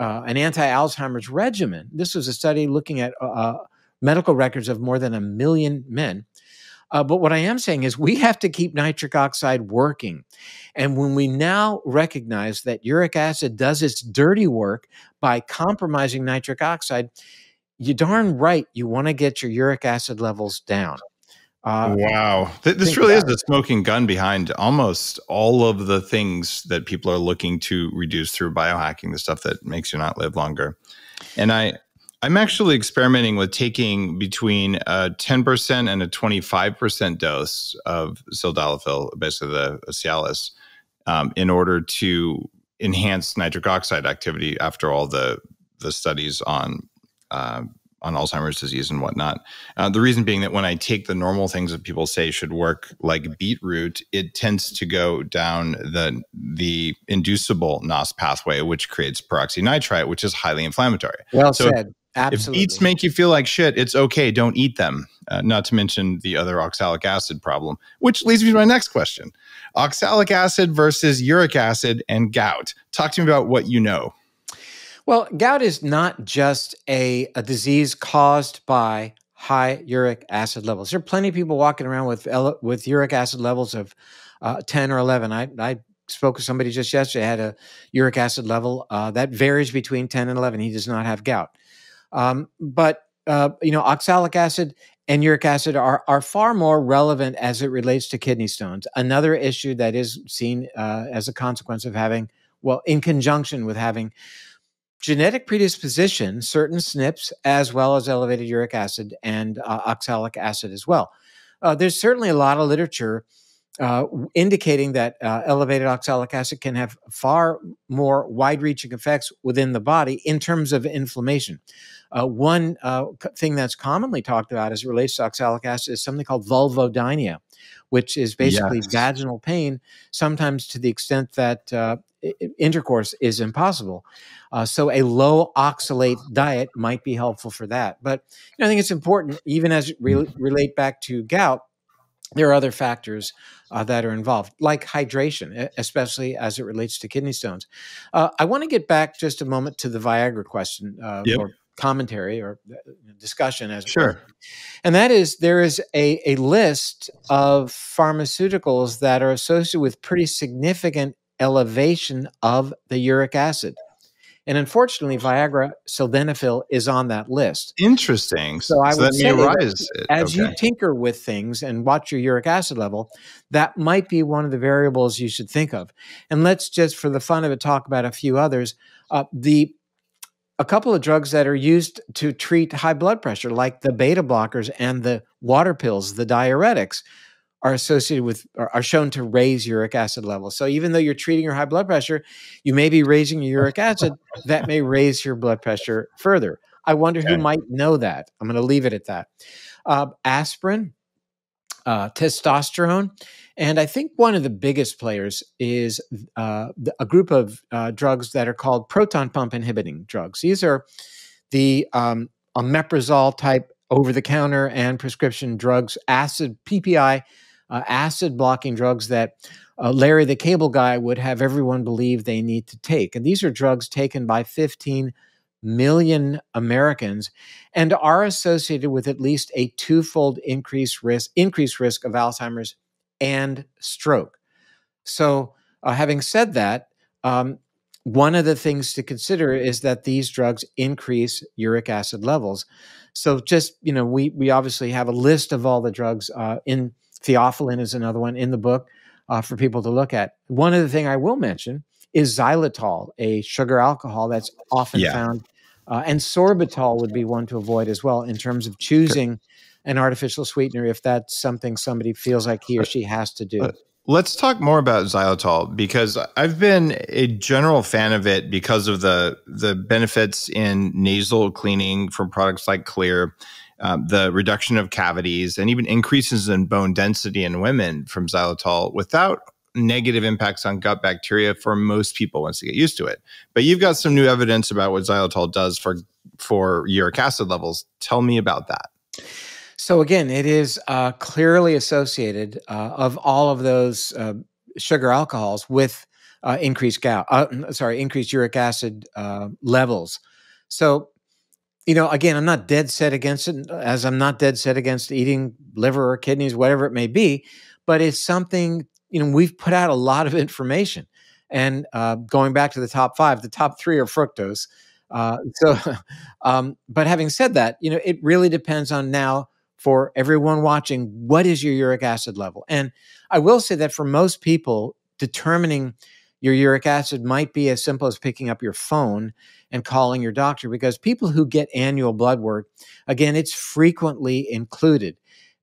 Uh, an anti-Alzheimer's regimen. This was a study looking at uh, medical records of more than a million men. Uh, but what I am saying is we have to keep nitric oxide working. And when we now recognize that uric acid does its dirty work by compromising nitric oxide, you're darn right you want to get your uric acid levels down. Uh, wow. This really is the smoking gun behind almost all of the things that people are looking to reduce through biohacking, the stuff that makes you not live longer. And I, I'm actually experimenting with taking between a ten percent and a twenty-five percent dose of sildenafil, basically the Cialis, um, in order to enhance nitric oxide activity after all the, the studies on uh, on Alzheimer's disease and whatnot. Uh, the reason being that when I take the normal things that people say should work, like beetroot, it tends to go down the the inducible N O S pathway, which creates peroxynitrite, which is highly inflammatory. Well so said. Absolutely. If beets make you feel like shit, it's okay. Don't eat them. Uh, not to mention the other oxalic acid problem, which leads me to my next question. Oxalic acid versus uric acid and gout. Talk to me about what you know. Well, gout is not just a, a disease caused by high uric acid levels. There are plenty of people walking around with with uric acid levels of uh, ten or eleven. I, I spoke with somebody just yesterday, had a uric acid level uh, that varies between ten and eleven. He does not have gout. Um, but, uh, you know, oxalic acid and uric acid are, are far more relevant as it relates to kidney stones. Another issue that is seen uh, as a consequence of having, well, in conjunction with having genetic predisposition, certain S N Ps, as well as elevated uric acid and uh, oxalic acid as well. Uh, there's certainly a lot of literature uh, indicating that uh, elevated oxalic acid can have far more wide-reaching effects within the body in terms of inflammation. Uh, one uh, thing that's commonly talked about as it relates to oxalic acid is something called vulvodynia, which is basically yes. vaginal pain, sometimes to the extent that uh, intercourse is impossible. Uh, so a low oxalate diet might be helpful for that. But you know, I think it's important, even as it re relate back to gout, there are other factors uh, that are involved, like hydration, especially as it relates to kidney stones. Uh, I want to get back just a moment to the Viagra question uh, yep. or commentary or discussion as sure. well. And that is, there is a, a list of pharmaceuticals that are associated with pretty significant elevation of the uric acid. And unfortunately, Viagra, sildenafil is on that list. Interesting. So, so I would say rise it, as okay. you tinker with things and watch your uric acid level, that might be one of the variables you should think of. And let's just, for the fun of it, talk about a few others. Uh, the a couple of drugs that are used to treat high blood pressure, like the beta blockers and the water pills, the diuretics, are associated with, are shown to raise uric acid levels. So even though you're treating your high blood pressure, you may be raising your uric acid, that may raise your blood pressure further. I wonder okay. who might know that. I'm gonna leave it at that. Uh, aspirin, uh, testosterone, and I think one of the biggest players is uh, a group of uh, drugs that are called proton pump inhibiting drugs. These are the um, omeprazole type over-the-counter and prescription drugs, acid, P P I, Uh, acid-blocking drugs that uh, Larry the Cable Guy would have everyone believe they need to take. And these are drugs taken by fifteen million Americans and are associated with at least a twofold increased risk, increased risk of Alzheimer's and stroke. So uh, having said that, um, one of the things to consider is that these drugs increase uric acid levels. So just, you know, we, we obviously have a list of all the drugs uh, in theophylline is another one in the book uh, for people to look at. One other thing I will mention is xylitol, a sugar alcohol that's often yeah. found. Uh, and sorbitol would be one to avoid as well in terms of choosing an artificial sweetener if that's something somebody feels like he or she has to do. Let's talk more about xylitol, because I've been a general fan of it because of the, the benefits in nasal cleaning from products like Clear, Um, the reduction of cavities, and even increases in bone density in women from xylitol without negative impacts on gut bacteria for most people once they get used to it. But you've got some new evidence about what xylitol does for, for uric acid levels. Tell me about that. So again, it is uh, clearly associated uh, of all of those uh, sugar alcohols with uh, increased gout, uh, sorry, increased uric acid uh, levels. So you know, again, I'm not dead set against it, as I'm not dead set against eating liver or kidneys, whatever it may be, but it's something, you know, we've put out a lot of information. And uh, going back to the top five, the top three are fructose. Uh, so, um, but having said that, you know, it really depends on now for everyone watching, what is your uric acid level? And I will say that for most people, determining your uric acid might be as simple as picking up your phone and calling your doctor, because people who get annual blood work, again, it's frequently included.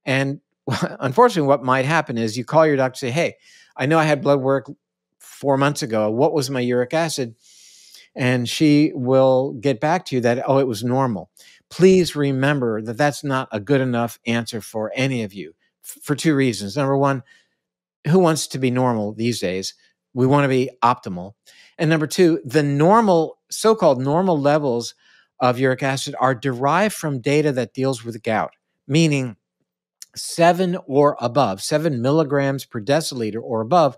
And unfortunately, what might happen is you call your doctor, say, hey, I know I had blood work four months ago. What was my uric acid? And she will get back to you that, oh, it was normal. Please remember that that's not a good enough answer for any of you for two reasons. Number one, who wants to be normal these days? We want to be optimal. And number two, the normal, so-called normal levels of uric acid are derived from data that deals with gout, meaning seven or above, seven milligrams per deciliter or above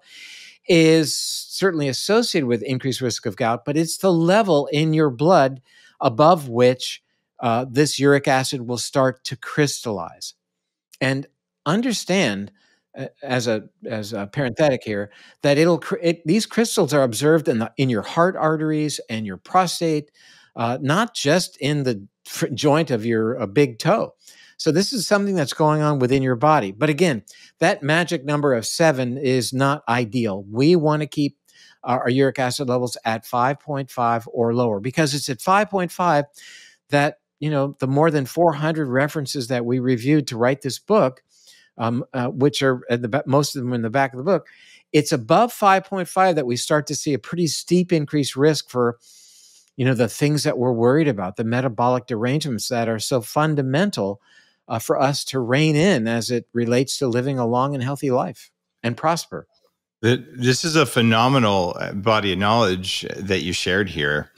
is certainly associated with increased risk of gout, but it's the level in your blood above which Uh, this uric acid will start to crystallize. And understand, uh, as a as a parenthetic here, that it'll it, these crystals are observed in the in your heart arteries and your prostate, uh, not just in the joint of your uh, big toe. So this is something that's going on within your body. But again, that magic number of seven is not ideal. We want to keep our, our uric acid levels at five point five or lower, because it's at five point five. That, you know, the more than four hundred references that we reviewed to write this book, um, uh, which are at the, most of them in the back of the book, it's above five point five that we start to see a pretty steep increased risk for, you know, the things that we're worried about, the metabolic derangements that are so fundamental uh, for us to rein in as it relates to living a long and healthy life and prosper. This is a phenomenal body of knowledge that you shared here.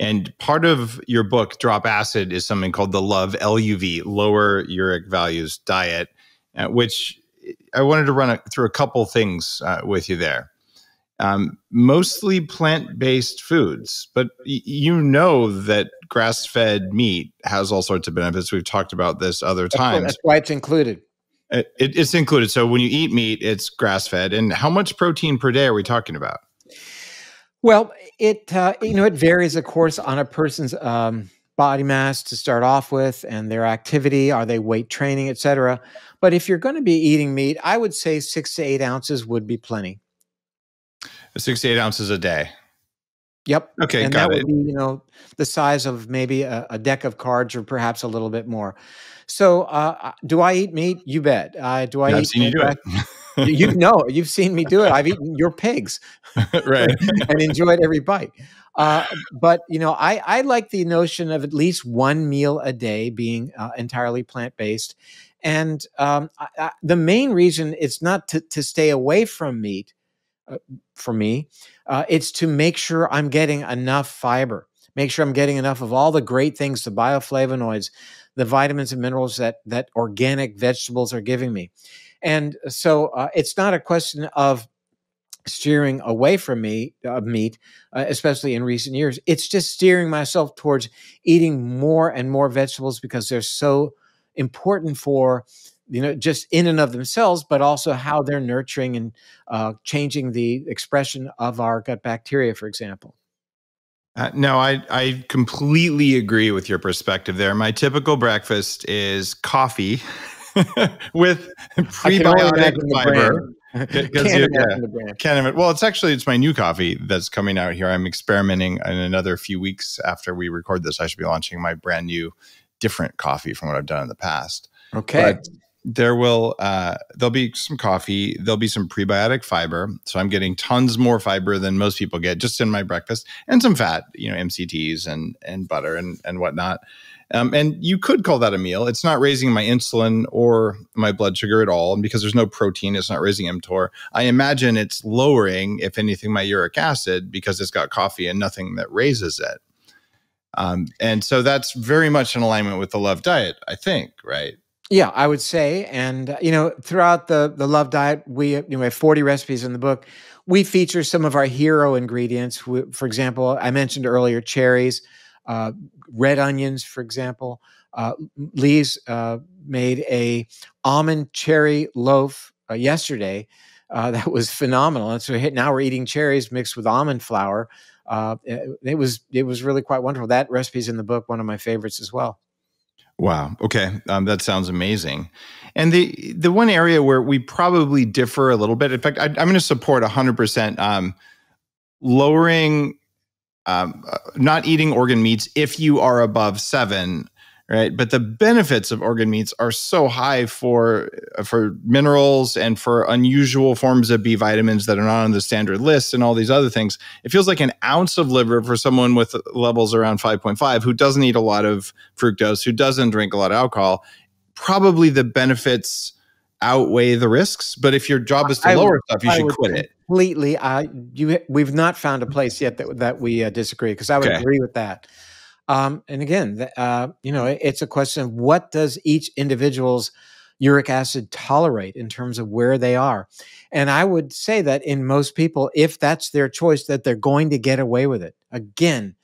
And part of your book, Drop Acid, is something called the LUV, L U V, Lower Uric Values Diet, uh, which I wanted to run a, through a couple things uh, with you there. Um, mostly plant-based foods, but you know that grass-fed meat has all sorts of benefits. We've talked about this other that's times. Why, that's why it's included. It, it, it's included. So when you eat meat, it's grass-fed. And how much protein per day are we talking about? Well, it uh, you know, it varies, of course, on a person's um, body mass to start off with, and their activity. Are they weight training, et cetera? But if you're going to be eating meat, I would say six to eight ounces would be plenty. Six to eight ounces a day. Yep. Okay, and got that it. Would be, you know, the size of maybe a, a deck of cards, or perhaps a little bit more. So, uh, do I eat meat? You bet. Uh, do I? I've eat seen meat? you do it. You know, you've seen me do it. I've eaten your pigs, right? And enjoyed every bite. Uh, but you know, I, I like the notion of at least one meal a day being uh, entirely plant-based. And um, I, I, the main reason it's not to, to stay away from meat uh, for me. Uh, it's to make sure I'm getting enough fiber. Make sure I'm getting enough of all the great things, the bioflavonoids, the vitamins and minerals that that organic vegetables are giving me. And so uh, it's not a question of steering away from me, uh, meat, uh, especially in recent years. It's just steering myself towards eating more and more vegetables, because they're so important for, you know, just in and of themselves, but also how they're nurturing and uh, changing the expression of our gut bacteria, for example. Uh, no, I, I completely agree with your perspective there. My typical breakfast is coffee. With prebiotic fiber. Well, it's actually, it's my new coffee that's coming out here. I'm experimenting in another few weeks after we record this. I should be launching my brand new, different coffee from what I've done in the past. Okay. But there will, uh, there'll be some coffee. There'll be some prebiotic fiber. So I'm getting tons more fiber than most people get just in my breakfast, and some fat, you know, M C Ts and, and butter and, and whatnot. Um, and you could call that a meal. It's not raising my insulin or my blood sugar at all. And because there's no protein, it's not raising mTOR. I imagine it's lowering, if anything, my uric acid, because it's got coffee and nothing that raises it. Um, and so that's very much in alignment with the LUV diet, I think, right? Yeah, I would say. And, uh, you know, throughout the, the LUV diet, we, you know, we have forty recipes in the book. We feature some of our hero ingredients. We, for example, I mentioned earlier cherries. Uh, red onions, for example. Uh, Lee's uh, made a almond cherry loaf uh, yesterday. Uh, that was phenomenal. And so now we're eating cherries mixed with almond flour. Uh, it, it was it was really quite wonderful. That recipe's in the book, one of my favorites as well. Wow. Okay. Um, that sounds amazing. And the the one area where we probably differ a little bit, in fact, I, I'm going to support one hundred percent um, lowering, um, not eating organ meats if you are above seven, right? But the benefits of organ meats are so high for, for minerals and for unusual forms of B vitamins that are not on the standard list and all these other things. It feels like an ounce of liver for someone with levels around five point five who doesn't eat a lot of fructose, who doesn't drink a lot of alcohol, probably the benefits outweigh the risks. But if your job is to I lower would, stuff, you I should quit it. Completely. Uh, you, we've not found a place yet that, that we uh, disagree, because I would okay. agree with that. Um, and again, uh, you know, it's a question of what does each individual's uric acid tolerate in terms of where they are. And I would say that in most people, if that's their choice, that they're going to get away with it. Again,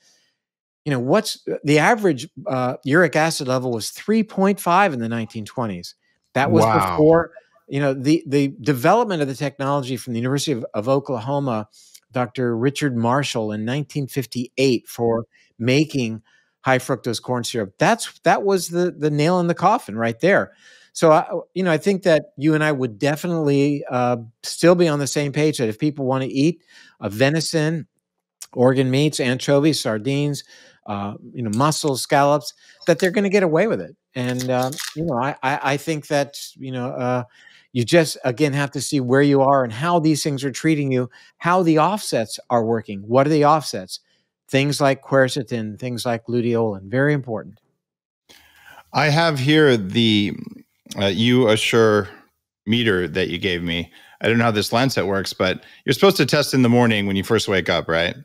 you know, what's the average uh, uric acid level was three point five in the nineteen twenties. That was wow. before, you know, the, the development of the technology from the University of, of Oklahoma, Doctor Richard Marshall in nineteen fifty-eight for making high fructose corn syrup. That's, that was the, the nail in the coffin right there. So, I, you know, I think that you and I would definitely uh, still be on the same page that if people want to eat a venison, organ meats, anchovies, sardines, uh, you know, mussels, scallops, that they're going to get away with it. And, um, you know, I, I, I think that, you know, uh, you just, again, have to see where you are and how these things are treating you, how the offsets are working. What are the offsets? Things like quercetin, things like luteolin, very important. I have here the uh, you assure meter that you gave me. I don't know how this Lancet works, but you're supposed to test in the morning when you first wake up, right?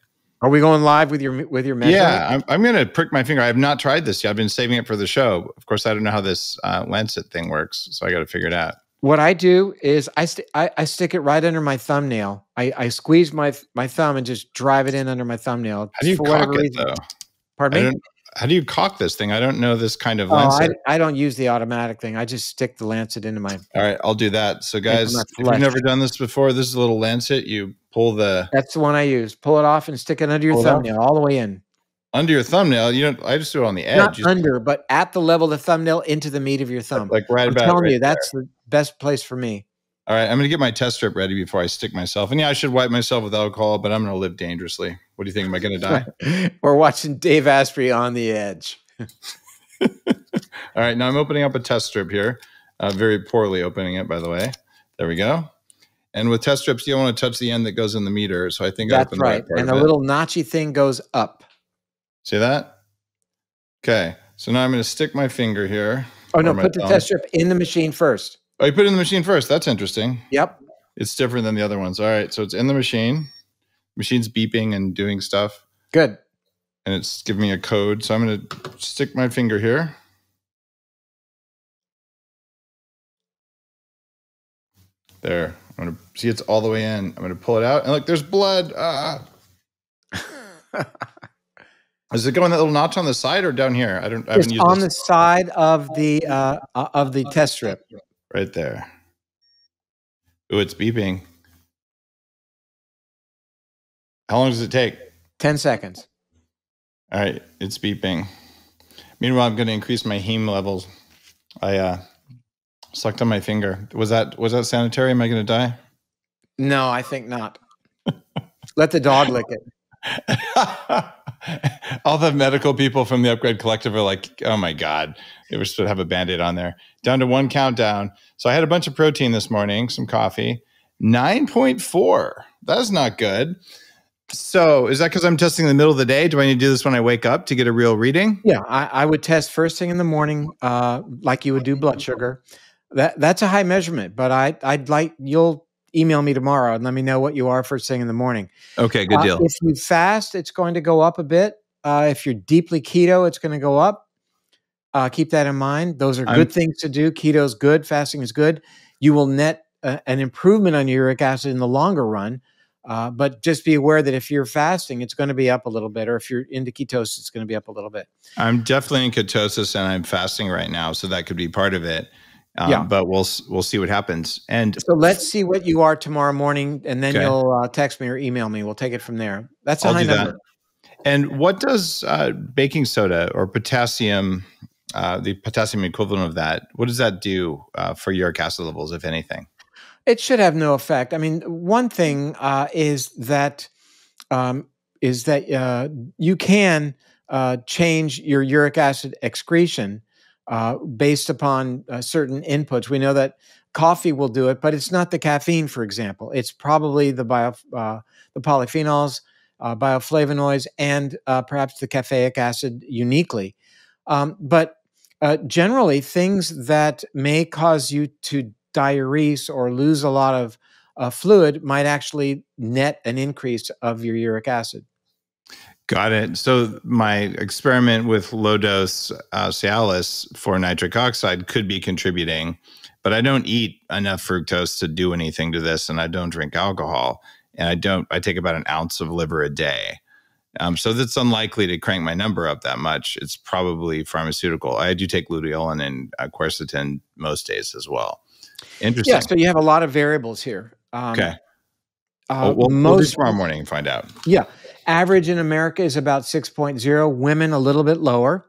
Are we going live with your with your measure? Yeah, I'm, I'm going to prick my finger. I have not tried this yet. I've been saving it for the show. Of course, I don't know how this uh, Lancet thing works, so I got to figure it out. What I do is I, st I I stick it right under my thumbnail. I, I squeeze my my thumb and just drive it in under my thumbnail. How do you for cock it reason. Though? Pardon me? How do you cock this thing? I don't know this kind of oh, Lancet. I, I don't use the automatic thing. I just stick the Lancet into my... All right, I'll do that. So guys, if you've never done this before, this is a little Lancet. You pull the... That's the one I use. Pull it off and stick it under your thumbnail all the way in. Under your thumbnail? You don't, I just do it on the edge. Not just under, but at the level of the thumbnail into the meat of your thumb. Like right I'm about telling right you, there. That's the best place for me. All right, I'm going to get my test strip ready before I stick myself. And yeah, I should wipe myself with alcohol, but I'm going to live dangerously. What do you think? Am I going to die? We're watching Dave Asprey on the edge. All right, now I'm opening up a test strip here. Uh, very poorly opening it, by the way. There we go. And with test strips, you don't want to touch the end that goes in the meter. So I think I opened right. the right part. And the little notchy thing goes up. See that? Okay. So now I'm going to stick my finger here. Oh, no, put the test strip in the machine first. Oh, you put it in the machine first. That's interesting. Yep. It's different than the other ones. All right. So it's in the machine. Machine's beeping and doing stuff. Good. And it's giving me a code. So I'm going to stick my finger here. There. I'm going to see it's all the way in. I'm going to pull it out. And look, there's blood. Ah. Is it going that little notch on the side or down here? I don't. I haven't used on the side of the uh, of the test strip. Right there. Oh, it's beeping. How long does it take? Ten seconds. All right, it's beeping. Meanwhile, I'm going to increase my heme levels. I uh, sucked on my finger. Was that was that sanitary? Am I going to die? No, I think not. Let the dog lick it. All the medical people from the Upgrade Collective are like, oh my God, they were supposed to have a Band-Aid on there. Down to one countdown. So I had a bunch of protein this morning, some coffee, nine point four. That's not good. So is that because I'm testing in the middle of the day? Do I need to do this when I wake up to get a real reading? Yeah, I, I would test first thing in the morning, uh, like you would do blood sugar. That, that's a high measurement, but I, I'd like, you'll email me tomorrow and let me know what you are first thing in the morning. Okay, good deal. Uh, if you fast, it's going to go up a bit. Uh, if you're deeply keto, it's going to go up. Uh, keep that in mind. Those are good I'm, things to do. Keto is good. Fasting is good. You will net uh, an improvement on uric acid in the longer run. Uh, but just be aware that if you're fasting, it's going to be up a little bit. Or if you're into ketosis, it's going to be up a little bit. I'm definitely in ketosis and I'm fasting right now. So that could be part of it. Um, yeah. But we'll we'll see what happens. And so let's see what you are tomorrow morning, and then okay. you'll uh, text me or email me. We'll take it from there. That's a I'll high number. That. And what does uh, baking soda or potassium uh, the potassium equivalent of that, what does that do uh, for uric acid levels, if anything? It should have no effect. I mean, one thing uh, is that um, is that uh, you can uh, change your uric acid excretion uh, based upon uh, certain inputs. We know that coffee will do it, but it's not the caffeine, for example. It's probably the bio, uh, the polyphenols, uh, bioflavonoids, and uh, perhaps the caffeic acid uniquely. Um, but uh, generally, things that may cause you to diurese or lose a lot of uh, fluid might actually net an increase of your uric acid. Got it. So my experiment with low dose uh, Cialis for nitric oxide could be contributing, but I don't eat enough fructose to do anything to this, and I don't drink alcohol, and I don't. I take about an ounce of liver a day. Um, so that's unlikely to crank my number up that much. It's probably pharmaceutical. I do take luteolin and uh, quercetin most days as well. Interesting. Yeah, so you have a lot of variables here. Um, okay. Uh, we'll, most, we'll do tomorrow morning and find out. Yeah. Average in America is about six point zero. Women a little bit lower.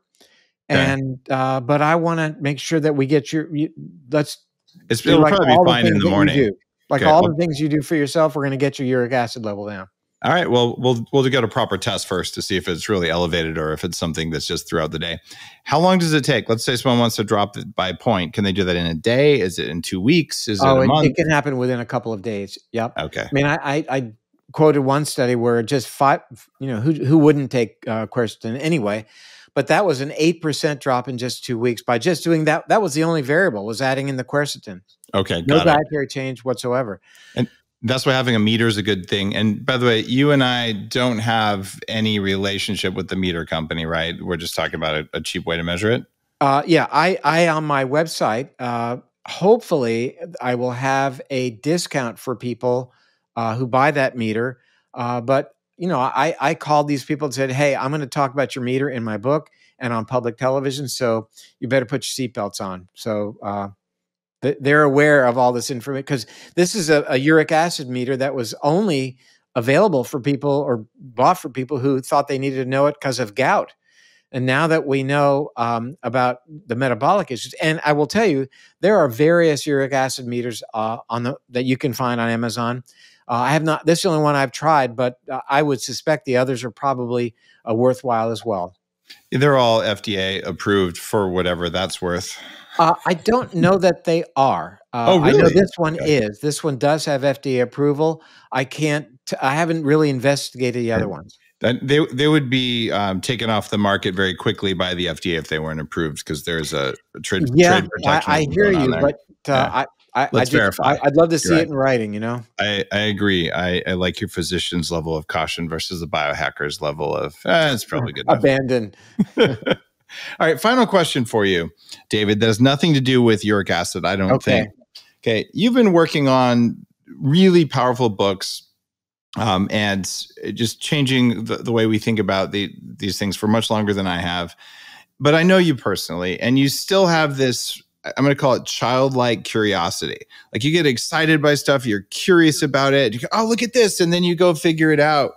Okay. And uh, but I want to make sure that we get your, you, let's it's, do it'll like probably all be fine in the morning. Do. Like okay. all well, the things you do for yourself, we're going to get your uric acid level down. All right. Well, we'll we'll get a proper test first to see if it's really elevated or if it's something that's just throughout the day. How long does it take? Let's say someone wants to drop it by a point. Can they do that in a day? Is it in two weeks? Is oh, it a it, month? It can happen within a couple of days. Yep. Okay. I mean, I I, I quoted one study where just five, you know, who who wouldn't take uh, quercetin anyway, but that was an eight percent drop in just two weeks by just doing that. That was the only variable, was adding in the quercetin. Okay. No got dietary it. change whatsoever. And that's why having a meter is a good thing. And by the way, you and I don't have any relationship with the meter company, right? We're just talking about a, a cheap way to measure it. Uh, yeah, I, I on my website, uh, hopefully I will have a discount for people uh, who buy that meter. Uh, but you know, I, I called these people and said, hey, I'm going to talk about your meter in my book and on public television, so you better put your seatbelts on. So uh they're aware of all this information, because this is a, a uric acid meter that was only available for people or bought for people who thought they needed to know it because of gout. And now that we know um, about the metabolic issues, and I will tell you, there are various uric acid meters uh, on the that you can find on Amazon. Uh, I have not. This is the only one I've tried, but uh, I would suspect the others are probably uh, worthwhile as well. They're all F D A approved for whatever that's worth. Uh, I don't know that they are. Uh, oh, really? I know this one okay. is. This one does have F D A approval. I can't. I haven't really investigated the other ones. That, they they would be um, taken off the market very quickly by the F D A if they weren't approved, because there's a, a trade, yeah, trade protection. I, I hear you, but uh, yeah. I, I, Let's I just, verify. I, I'd love to see You're it right. in writing. You know, I I agree. I, I like your physician's level of caution versus the biohacker's level of eh, it's probably good. Abandon. All right, final question for you, David. That has nothing to do with uric acid, I don't okay. think. Okay, you've been working on really powerful books um, and just changing the, the way we think about the, these things for much longer than I have. But I know you personally, and you still have this, I'm going to call it childlike curiosity. Like you get excited by stuff, you're curious about it. You go, oh, look at this, and then you go figure it out.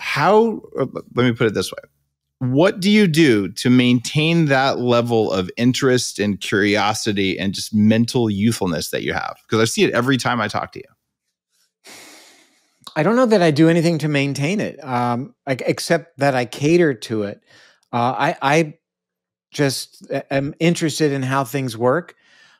How, let me put it this way. What do you do to maintain that level of interest and curiosity and just mental youthfulness that you have? Because I see it every time I talk to you. I don't know that I do anything to maintain it, um, except that I cater to it. Uh, I, I just am interested in how things work,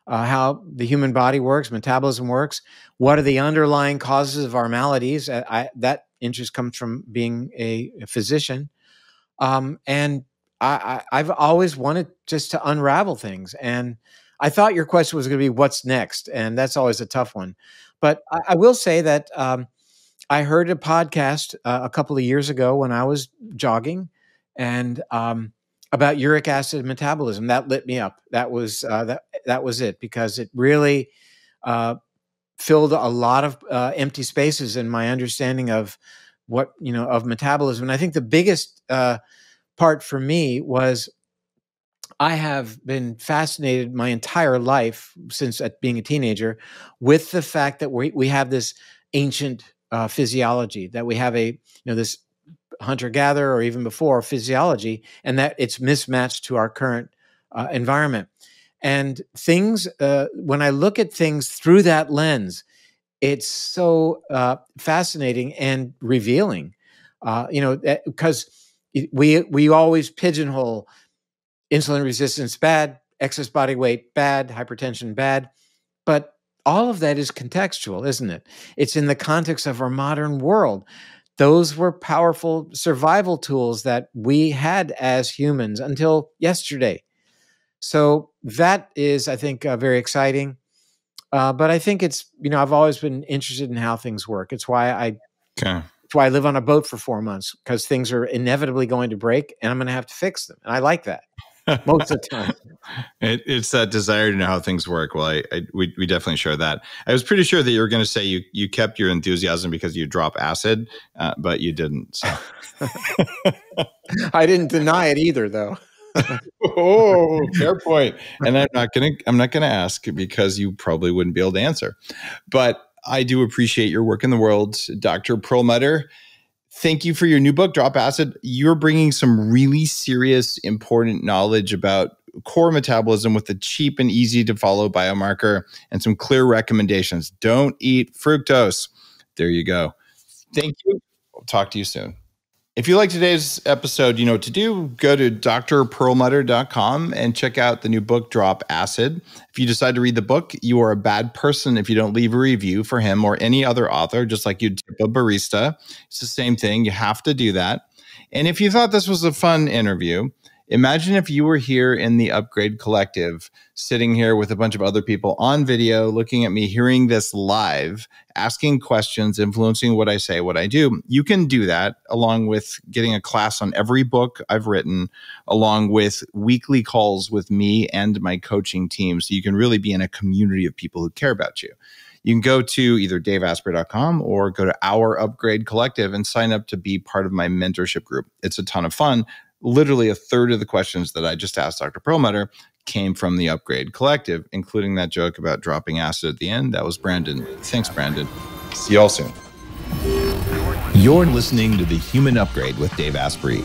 uh, how the human body works, metabolism works. What are the underlying causes of our maladies? I, I, that interest comes from being a, a physician. Um, and I, I, I've always wanted just to unravel things. And I thought your question was going to be, what's next? And that's always a tough one. But I, I will say that um, I heard a podcast uh, a couple of years ago when I was jogging and um, about uric acid metabolism. That lit me up. That was, uh, that, that was it, because it really uh, filled a lot of uh, empty spaces in my understanding of what, you know, of metabolism. And I think the biggest uh, part for me was I have been fascinated my entire life since being a teenager with the fact that we, we have this ancient uh, physiology, that we have a, you know, this hunter-gatherer or even before physiology, and that it's mismatched to our current uh, environment. And things, uh, when I look at things through that lens, it's so uh, fascinating and revealing, uh, you know, because we, we always pigeonhole insulin resistance bad, excess body weight bad, hypertension bad, but all of that is contextual, isn't it? It's in the context of our modern world. Those were powerful survival tools that we had as humans until yesterday. So that is, I think, uh, very exciting. Uh, but I think it's, you know, I've always been interested in how things work. It's why I, okay. It's why I live on a boat for four months, because things are inevitably going to break and I'm going to have to fix them. And I like that most of the time. It, it's that desire to know how things work. Well, I, I we, we definitely share that. I was pretty sure that you were going to say you, you kept your enthusiasm because you drop acid, uh, but you didn't. So. I didn't deny it either, though. Oh, fair point. And I'm not gonna I'm not gonna ask because you probably wouldn't be able to answer. But I do appreciate your work in the world, Doctor Perlmutter. Thank you for your new book, Drop Acid. You're bringing some really serious, important knowledge about core metabolism with a cheap and easy to follow biomarker and some clear recommendations. Don't eat fructose. There you go. Thank you. I'll talk to you soon. If you like today's episode, you know what to do. Go to D R perlmutter dot com and check out the new book, Drop Acid. If you decide to read the book, you are a bad person if you don't leave a review for him or any other author, just like you'd tip a barista. It's the same thing. You have to do that. And if you thought this was a fun interview, imagine if you were here in the Upgrade Collective, sitting here with a bunch of other people on video, looking at me, hearing this live, asking questions, influencing what I say, what I do. You can do that along with getting a class on every book I've written, along with weekly calls with me and my coaching team. So you can really be in a community of people who care about you. You can go to either dave asprey dot com or go to Our Upgrade Collective and sign up to be part of my mentorship group. It's a ton of fun. Literally a third of the questions that I just asked Doctor Perlmutter came from the Upgrade Collective, including that joke about dropping acid at the end. That was Brandon. Thanks, Brandon. See y'all soon. You're listening to The Human Upgrade with Dave Asprey.